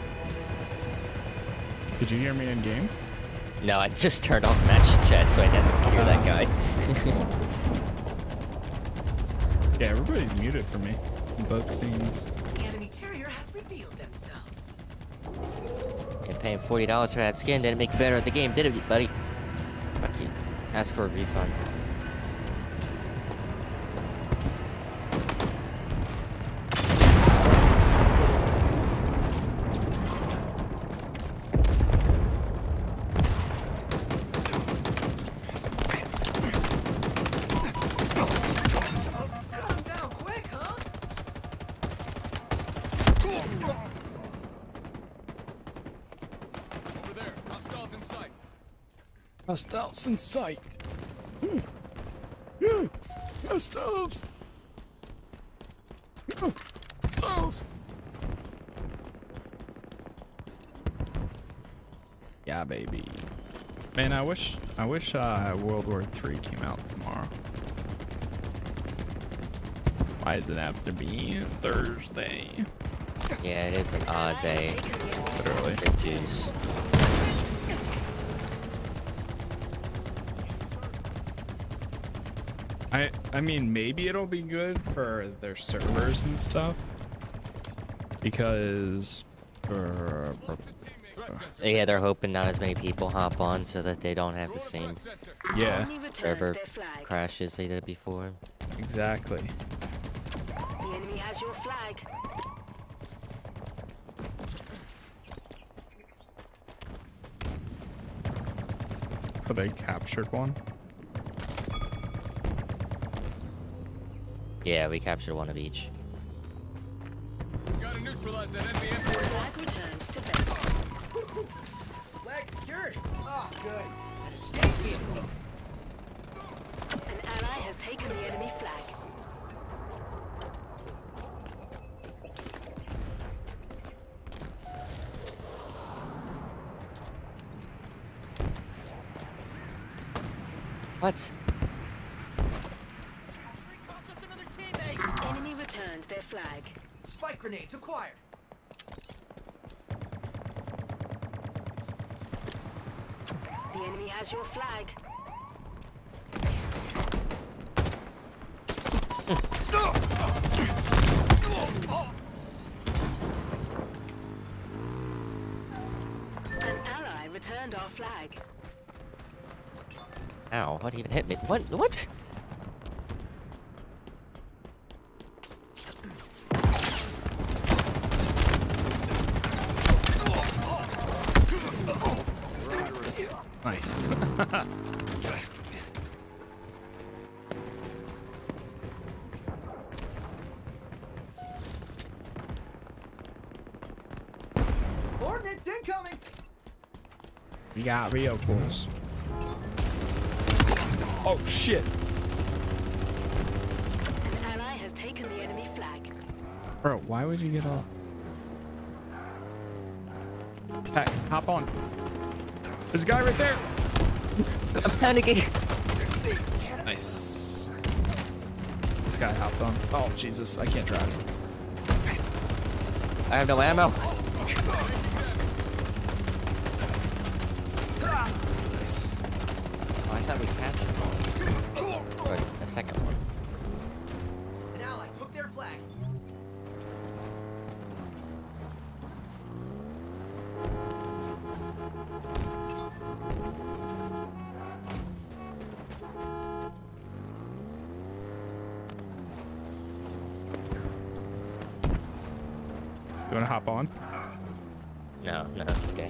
Did you hear me in game? No, I just turned off match chat so I never hear that guy. Yeah, everybody's muted for me. Both seems. The enemy carrier has revealed themselves. And paying forty dollars for that skin didn't make you better at the game, did it, buddy? Fuck you. Ask for a refund. Hostiles in sight. Hostiles. Hostiles. Yeah, baby. Man, I wish I wish uh, World War three came out tomorrow. Why does it have to be Thursday? Yeah, it is an odd day. Literally. Jeez. I I mean, maybe it'll be good for their servers and stuff. Because uh, yeah, they're hoping not as many people hop on so that they don't have the same yeah. server crashes they did before. Exactly. The enemy has your flag. Oh, they captured one? Yeah, we captured one of each. We gotta neutralize that enemy airport. Flag returned to base. Flag secured. Oh, good. An escape vehicle. An ally has taken the enemy flag. What? Enemy returns their flag. Spike grenades acquired. The enemy has your flag. An ally returned our flag. Ow, what even hit me? What? What? Nice. Ordnance incoming. We got vehicles. Oh shit. An ally has taken the enemy flag. Bro, why would you get off? Hey, hop on. There's a guy right there. I'm panicking. Nice. This guy hopped on. Oh, Jesus. I can't drive. I have no ammo. Nice. Oh, I thought we captured one. Or a second one. An ally took their flag. You wanna hop on? No, no, it's okay.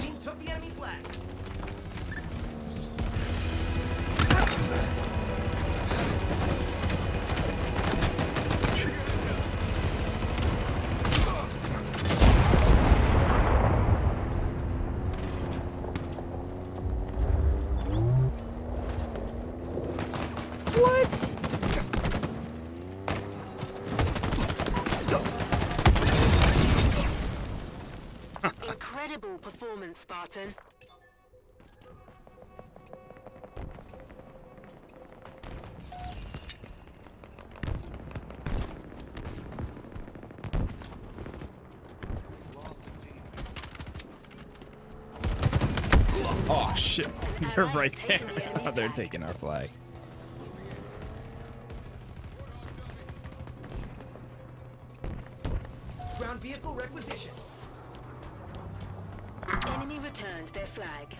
Team took the enemy flag. Performance, Spartan. Oh shit! You're right there. Oh, they're taking our flag. Ground vehicle requisition. Enemy returns their flag.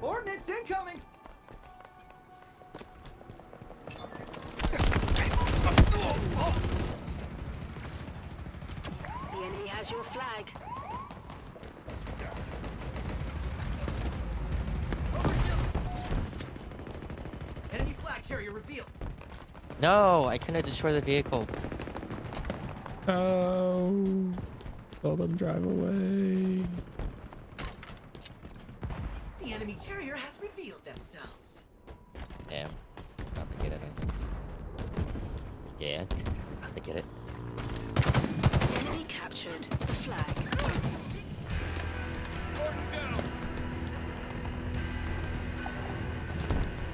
Ordnance incoming. The enemy has your flag. No, I couldn't destroy the vehicle. Oh, let them drive away. The enemy carrier has revealed themselves. Damn, about to get it, I think. Yeah, about to get it. captured the flag.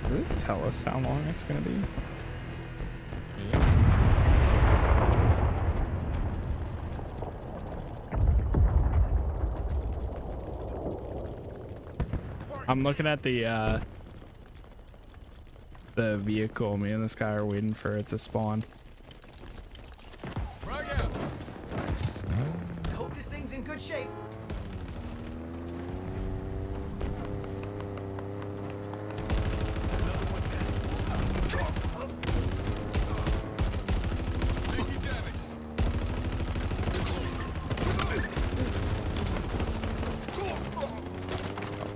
Will they tell us how long it's gonna be? I'm looking at the uh, the vehicle. Me and this guy are waiting for it to spawn. Nice. I hope this thing's in good shape.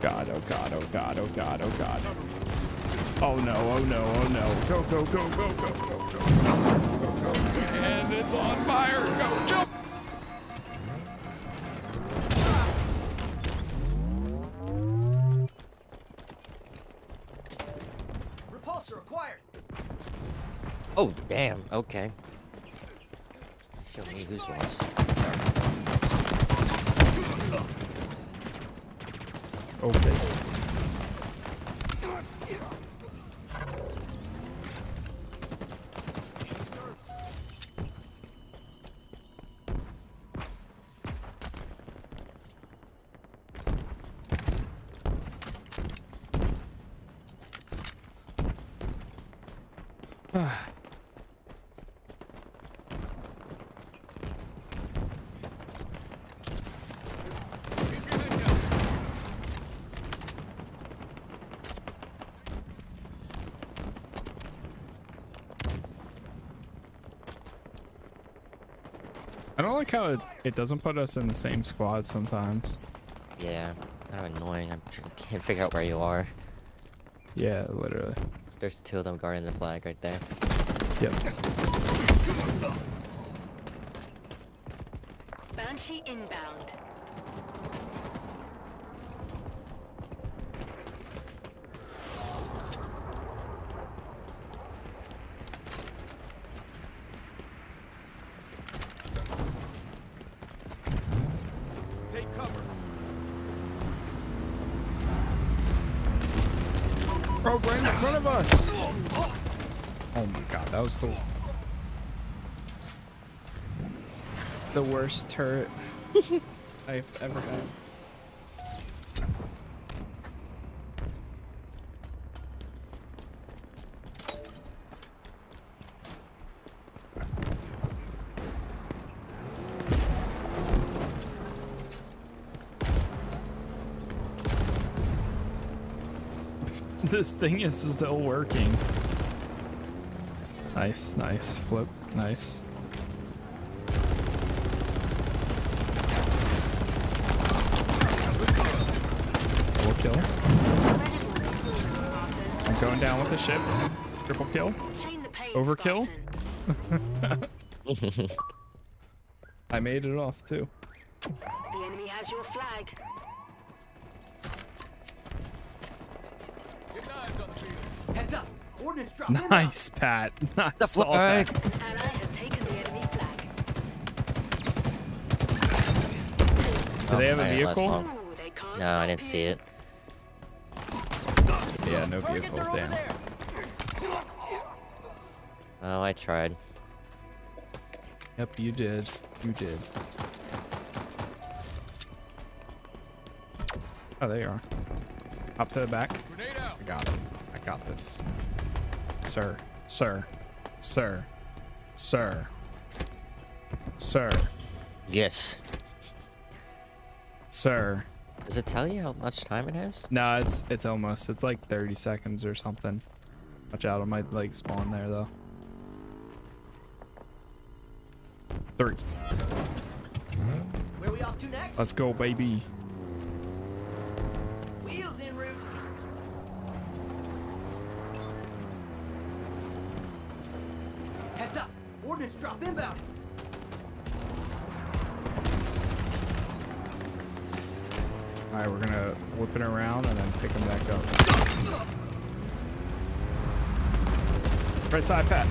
God, oh God. Oh no, oh no, oh no. Go, go, go, go, go, go, go, go, go. And it's on fire. Go, jump. Repulsor acquired. Oh, damn. Okay. Show me who's lost. Okay. I don't like how it, it doesn't put us in the same squad sometimes. Yeah, kind of annoying. I can't figure out where you are. Yeah, literally. There's two of them guarding the flag right there. Yep. Banshee inbound. That was the the worst turret I've ever had. This thing is still working. Nice, nice, flip, nice. Double kill. I'm going down with the ship. Triple kill. Overkill. I made it off too. The enemy has your flag. Heads up. Nice, Pat. Nice. The flag. An ally has taken the enemy flag. Do they have a vehicle? No, I didn't see it. Yeah, no vehicle. Damn. Oh, I tried. Yep, you did. You did. Oh, there you are. Up to the back. I got it. I got this. Sir, sir, sir, sir, sir. Yes. Sir. Does it tell you how much time it has? No, it's it's almost. It's like thirty seconds or something. Watch out, I might like spawn there though. Three. Where are we off to next? Let's go, baby. Wheels in route. Heads up! Ordnance drop inbound! Alright, we're gonna whip it around and then pick him back up. Right side, Pat.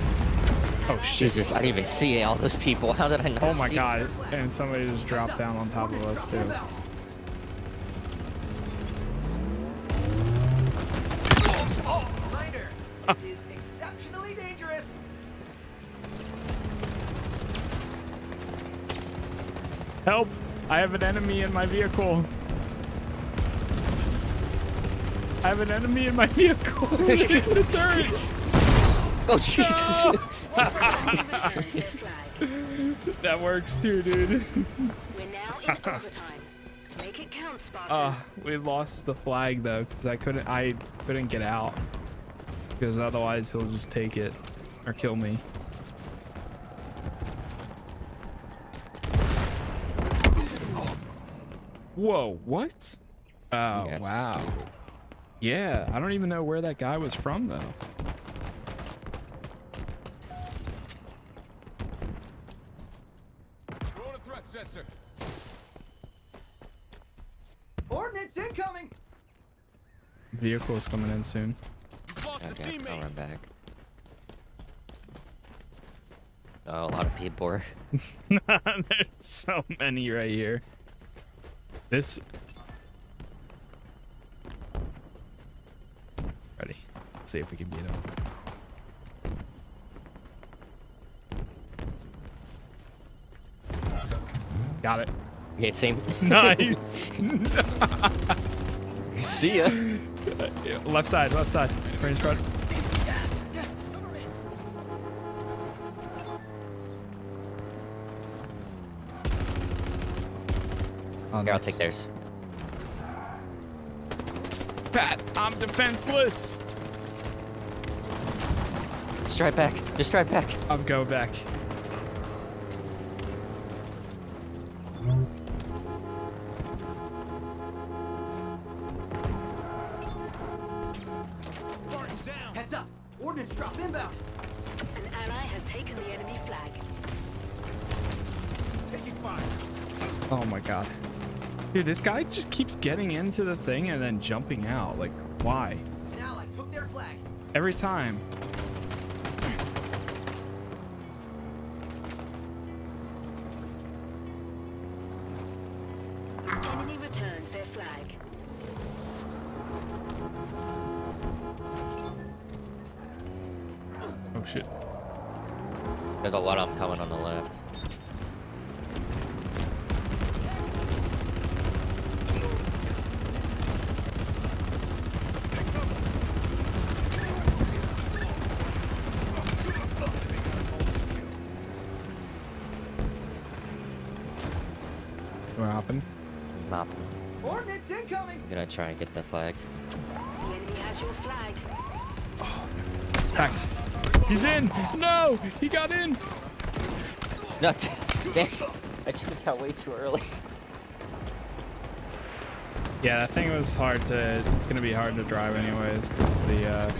Oh shit. Jesus, I didn't even see all those people. How did I not see? Oh my god, and somebody just dropped down on top of us too. This is exceptionally dangerous. Help! I have an enemy in my vehicle. I have an enemy in my vehicle. In the turret. Oh Jesus! No. That works too, dude. We're now in overtime. Make it count, Spartan. Uh, we lost the flag though, because I couldn't. I couldn't get out. Because otherwise he'll just take it or kill me. Whoa, what? Oh, yes. Wow. Yeah, I don't even know where that guy was from though. Roll a threat sensor. Ordnance incoming. Vehicle is coming in soon. Okay, I'll run back. Oh, a lot of people are. There's so many right here. This. Ready. Let's see if we can beat him. Got it. Okay, same. Nice. See ya. Uh, left side, left side. Range front. Oh, here, I'll take theirs. Pat, I'm defenseless. Just drive back. Just drive back. I'll go back. Dude, this guy just keeps getting into the thing and then jumping out. Like, why? Now I took their flag. Every time. Enemy returns their flag. Oh shit. There's a lot of them coming on the left. Try and get the flag. The enemy has your flag. Oh, back. He's in! No! He got in! Nuts! I jumped out way too early. Yeah, that thing was hard to gonna be hard to drive anyways, because the uh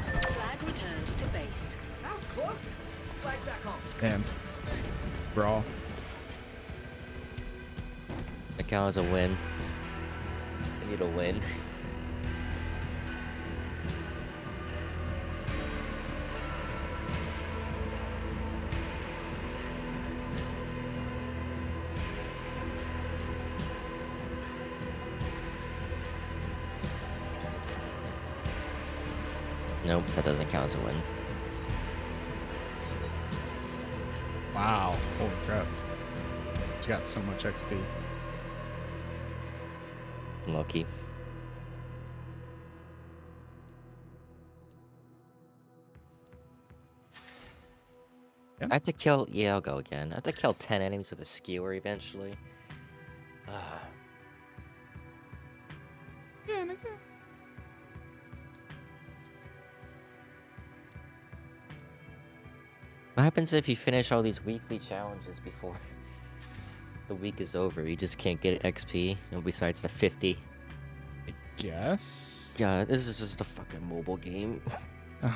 flag returned to base. That was close! Flag's back home. Damn. Brawl. That was a win. I need a win. Nope, that doesn't count as a win. Wow, holy crap. She got so much X P. Lucky. Yeah. I have to kill. Yeah, I'll go again. I have to kill ten enemies with a skewer eventually. Uh. Yeah, no, no. What happens if you finish all these weekly challenges before the week is over? You just can't get X P, and besides the fifty. I guess? Yeah, this is just a fucking mobile game. One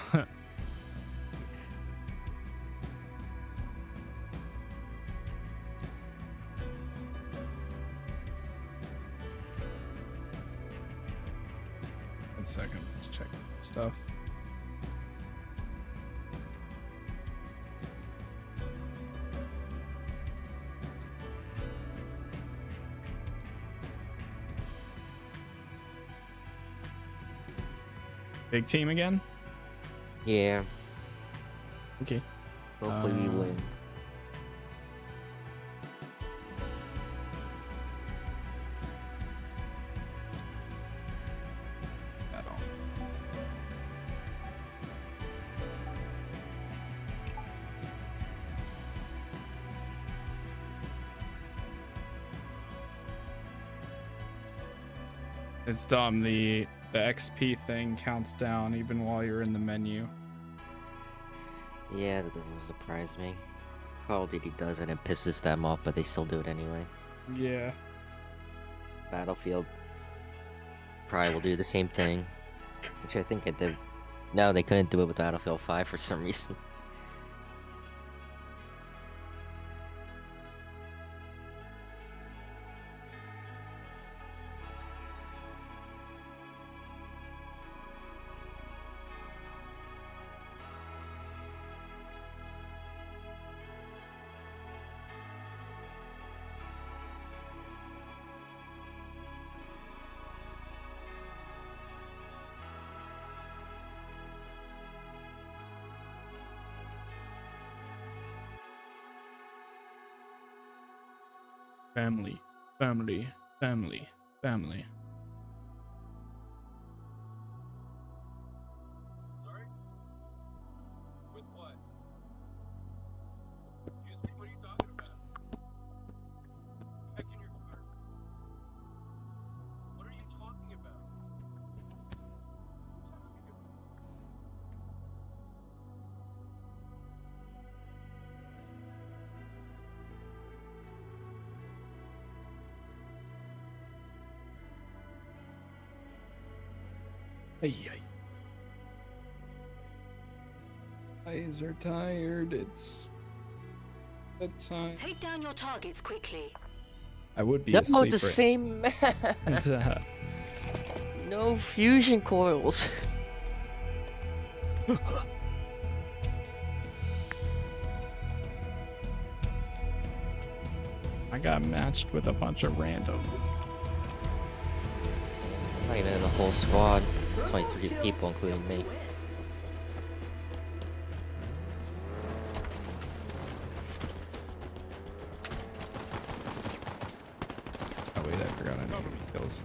second, let's check stuff. Big team again? Yeah. Okay. Hopefully um, we win. It's dumb. The the X P thing counts down even while you're in the menu. Yeah, that doesn't surprise me. Call of Duty does it and it pisses them off, but they still do it anyway. Yeah. Battlefield probably will do the same thing, which I think it did. No, they couldn't do it with Battlefield five for some reason. Family, family, family, family. Sorry? With what? Excuse me, what are you talking about? Back in your car. What are you talking about? What are you talking about? Eyes are tired. It's bedtime. Take down your targets quickly. I would be that asleep. That mode's the same map. uh, no fusion coils. I got matched with a bunch of randoms. I'm not even in a whole squad. twenty-three people, including me. Oh wait, I forgot I need kills.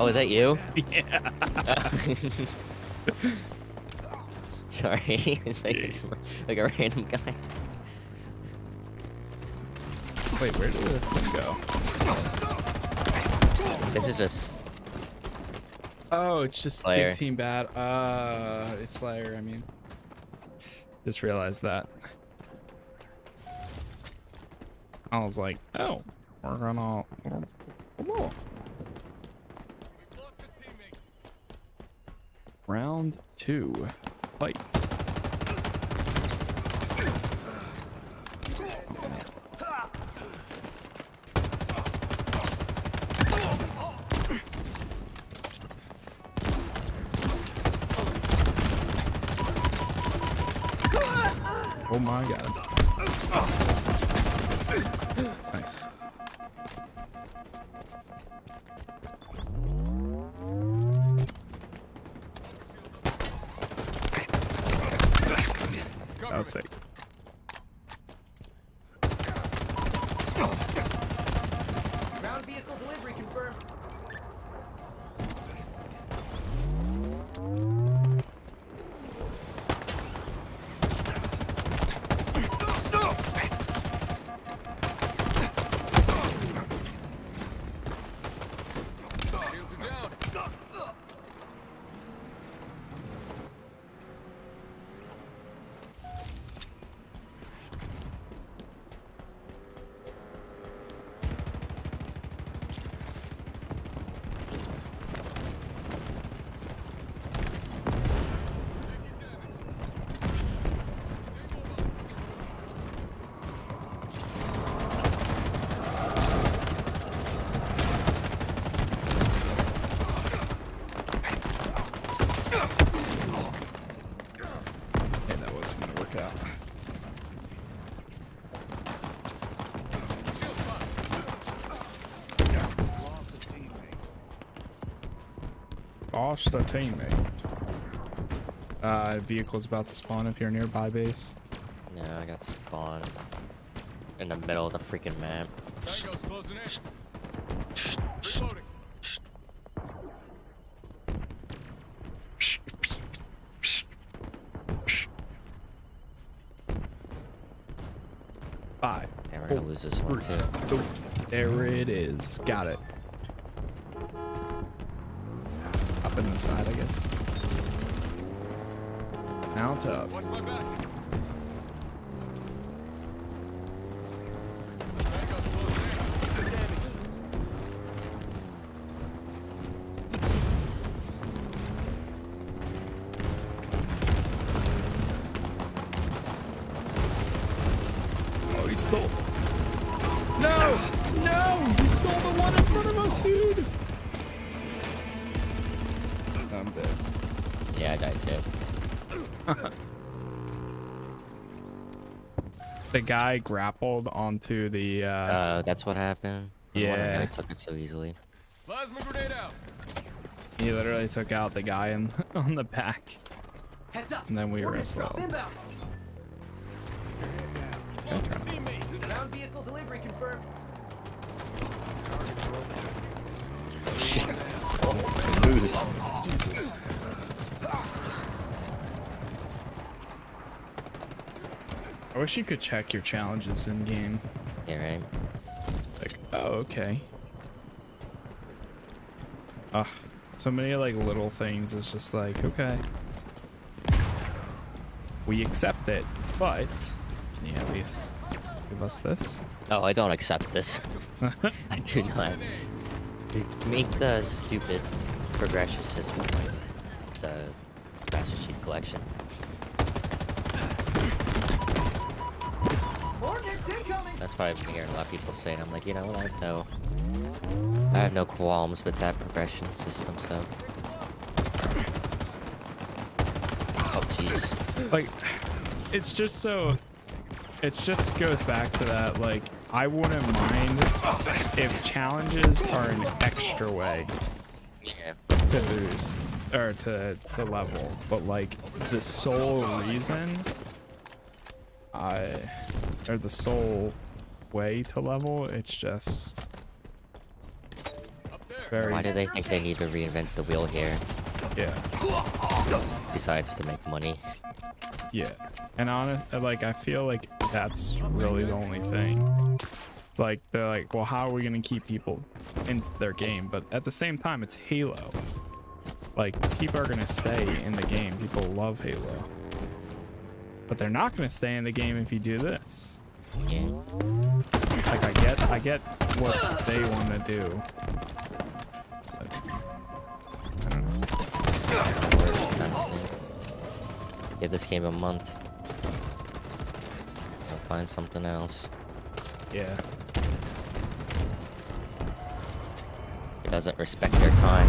Oh, is that you? Yeah. Oh. Sorry. Like, yeah. Some, like a random guy. Wait, where did the thing go? This is just... Oh, it's just Slayer. Big Team Battle. Uh, it's Slayer, I mean. Just realized that. I was like, oh, we're gonna... Whoa. Round two, fight. Oh my god. Nice. Say. Lost a teammate. Uh, vehicle's about to spawn if you're nearby base. No, I got spawned in the middle of the freaking map. Tango's closing in. Reloading. Five. And we're gonna lose this one too. There it is. Got it. Up in the side, I guess. Mount up. Watch my back. He stole. No! No! He stole the one in front of us, dude! I'm dead. Yeah, I died too. The guy grappled onto the, uh... Uh, that's what happened. Yeah. I took it so easily. Plasma grenade out! He literally took out the guy in, on the back. Heads up. And then we were assaulted. Ground vehicle delivery confirmed. Oh shit. Oh, some booze. Jesus. I wish you could check your challenges in game. Yeah, right. Like, oh, okay. Ugh. So many, like, little things. It's just like, okay. We accept it, but can you at least give us this? Oh, I don't accept this. I do not. Make the stupid progression system like the Master Chief Collection. That's why I've been hearing a lot of people saying, I'm like, you know what, I have no, I have no qualms with that progression system, so. Oh, jeez. Like, it's just so... It just goes back to that, like, I wouldn't mind if challenges are an extra way yeah. to boost, or to, to level, but, like, the sole reason, I, or the sole way to level, it's just very... Why do they think they need to reinvent the wheel here? Yeah. Besides to make money. Yeah. And honest, like, I feel like that's really the only thing. It's like, they're like, well, how are we going to keep people into their game? But at the same time, it's Halo. Like, people are going to stay in the game. People love Halo. But they're not going to stay in the game if you do this. Yeah. Like, I get, I get what they want to do. But I don't know. Give this game a month. I'll find something else. Yeah. It doesn't respect their time.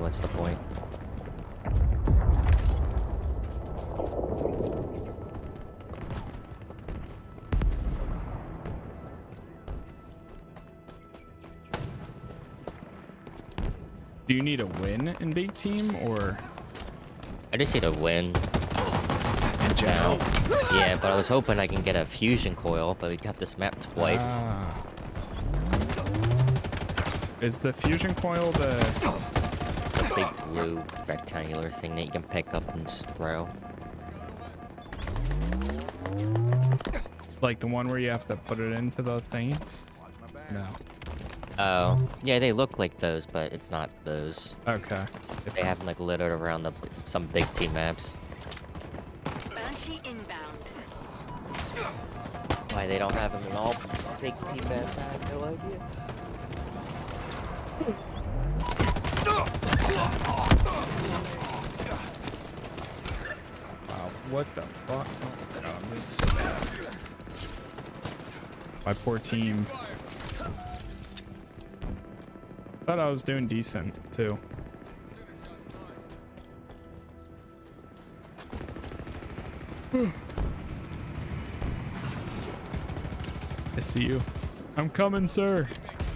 What's the point? Do you need a win in Big Team, or...? I just need a win. Now, yeah, but I was hoping I can get a fusion coil, but we got this map twice. Ah. Is the fusion coil the... the big blue rectangular thing that you can pick up and just throw? Like the one where you have to put it into the things? No. Oh, yeah, they look like those, but it's not those. Okay. They have them, like, littered around the, some Big Team maps. Inbound. Why they don't have them in all Big Team maps, I have no idea. Wow, what the fuck? Oh, it's bad. My poor team. Thought I was doing decent too. I see you. I'm coming, sir.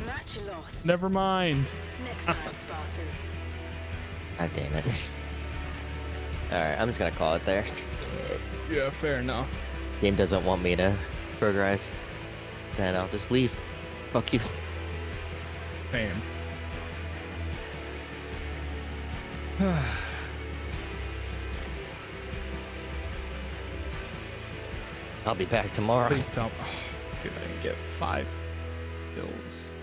Not much loss. Never mind. Next time, Spartan. God damn it. Alright, I'm just gonna call it there. Yeah, fair enough. Game doesn't want me to progress. Then I'll just leave. Fuck you. Bam. I'll be back tomorrow. Please tell me. Oh, dude, I didn't get five kills.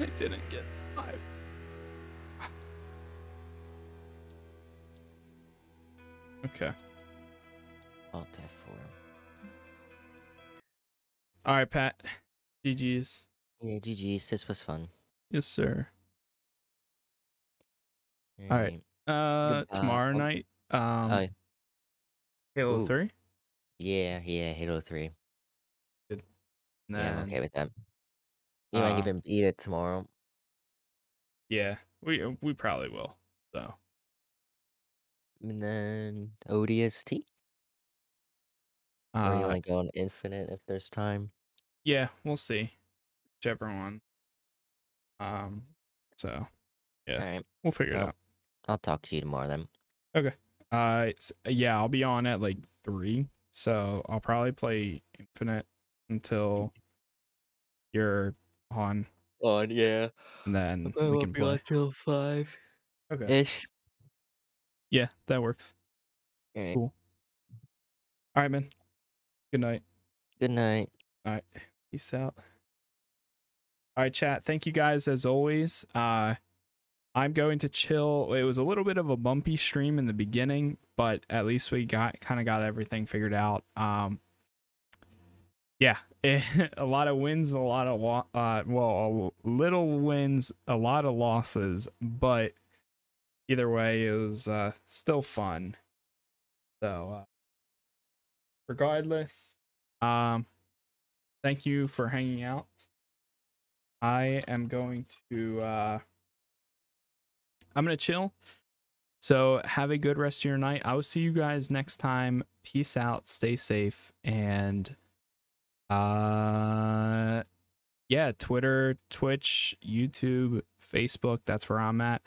I didn't get five. Okay. Alt F four. All right, Pat. G G's. Yeah, G G's. This was fun. Yes, sir. All, All right. right. Uh, Good, tomorrow uh, night. Um, oh, yeah. Halo Ooh. three. Yeah, yeah, Halo three. Good. Nah. Yeah, I'm okay with that. You uh, might even eat it tomorrow. Yeah, we we probably will. So. And then O D S T. Uh, or you want to go on Infinite if there's time? Yeah, we'll see. Whichever one. Um. So. Yeah. All right. We'll figure it I'll, out. I'll talk to you tomorrow then. Okay. Uh. So, yeah, I'll be on at like three, so I'll probably play Infinite until you're on. On yeah. And then I we can be play until five. Okay. Ish. Yeah, that works. Okay. Cool. All right, man. Good night. Good night. All right. Peace out. All right, chat. Thank you guys as always. Uh, I'm going to chill. It was a little bit of a bumpy stream in the beginning, but at least we got kind of got everything figured out. Um, yeah, it, a lot of wins, a lot of lo uh, well, a little wins, a lot of losses, but. Either way, it was uh, still fun. So, uh, regardless, um, thank you for hanging out. I am going to, uh, I'm going to chill. So, have a good rest of your night. I will see you guys next time. Peace out. Stay safe. And, uh, yeah, Twitter, Twitch, YouTube, Facebook. That's where I'm at.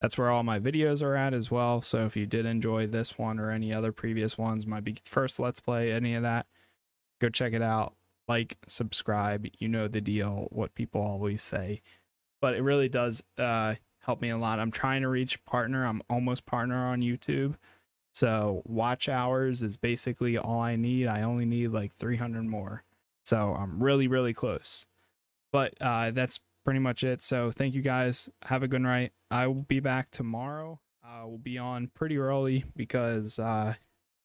That's where all my videos are at as well. So if you did enjoy this one or any other previous ones, my first Let's Play, any of that, go check it out. Like, subscribe. You know the deal, what people always say. But it really does uh, help me a lot. I'm trying to reach partner. I'm almost partner on YouTube. So watch hours is basically all I need. I only need like three hundred more. So I'm really, really close. But uh, that's pretty much it. So thank you guys. Have a good night. I will be back tomorrow. Uh, we'll be on pretty early because uh,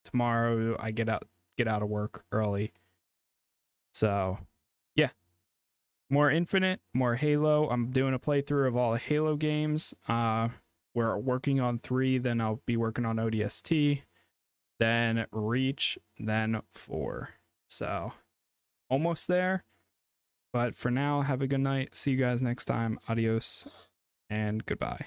tomorrow I get out get out of work early. So yeah, more Infinite, more Halo. I'm doing a playthrough of all the Halo games. Uh, we're working on three. Then I'll be working on O D S T, then Reach, then four. So almost there. But for now, have a good night. See you guys next time. Adios and goodbye.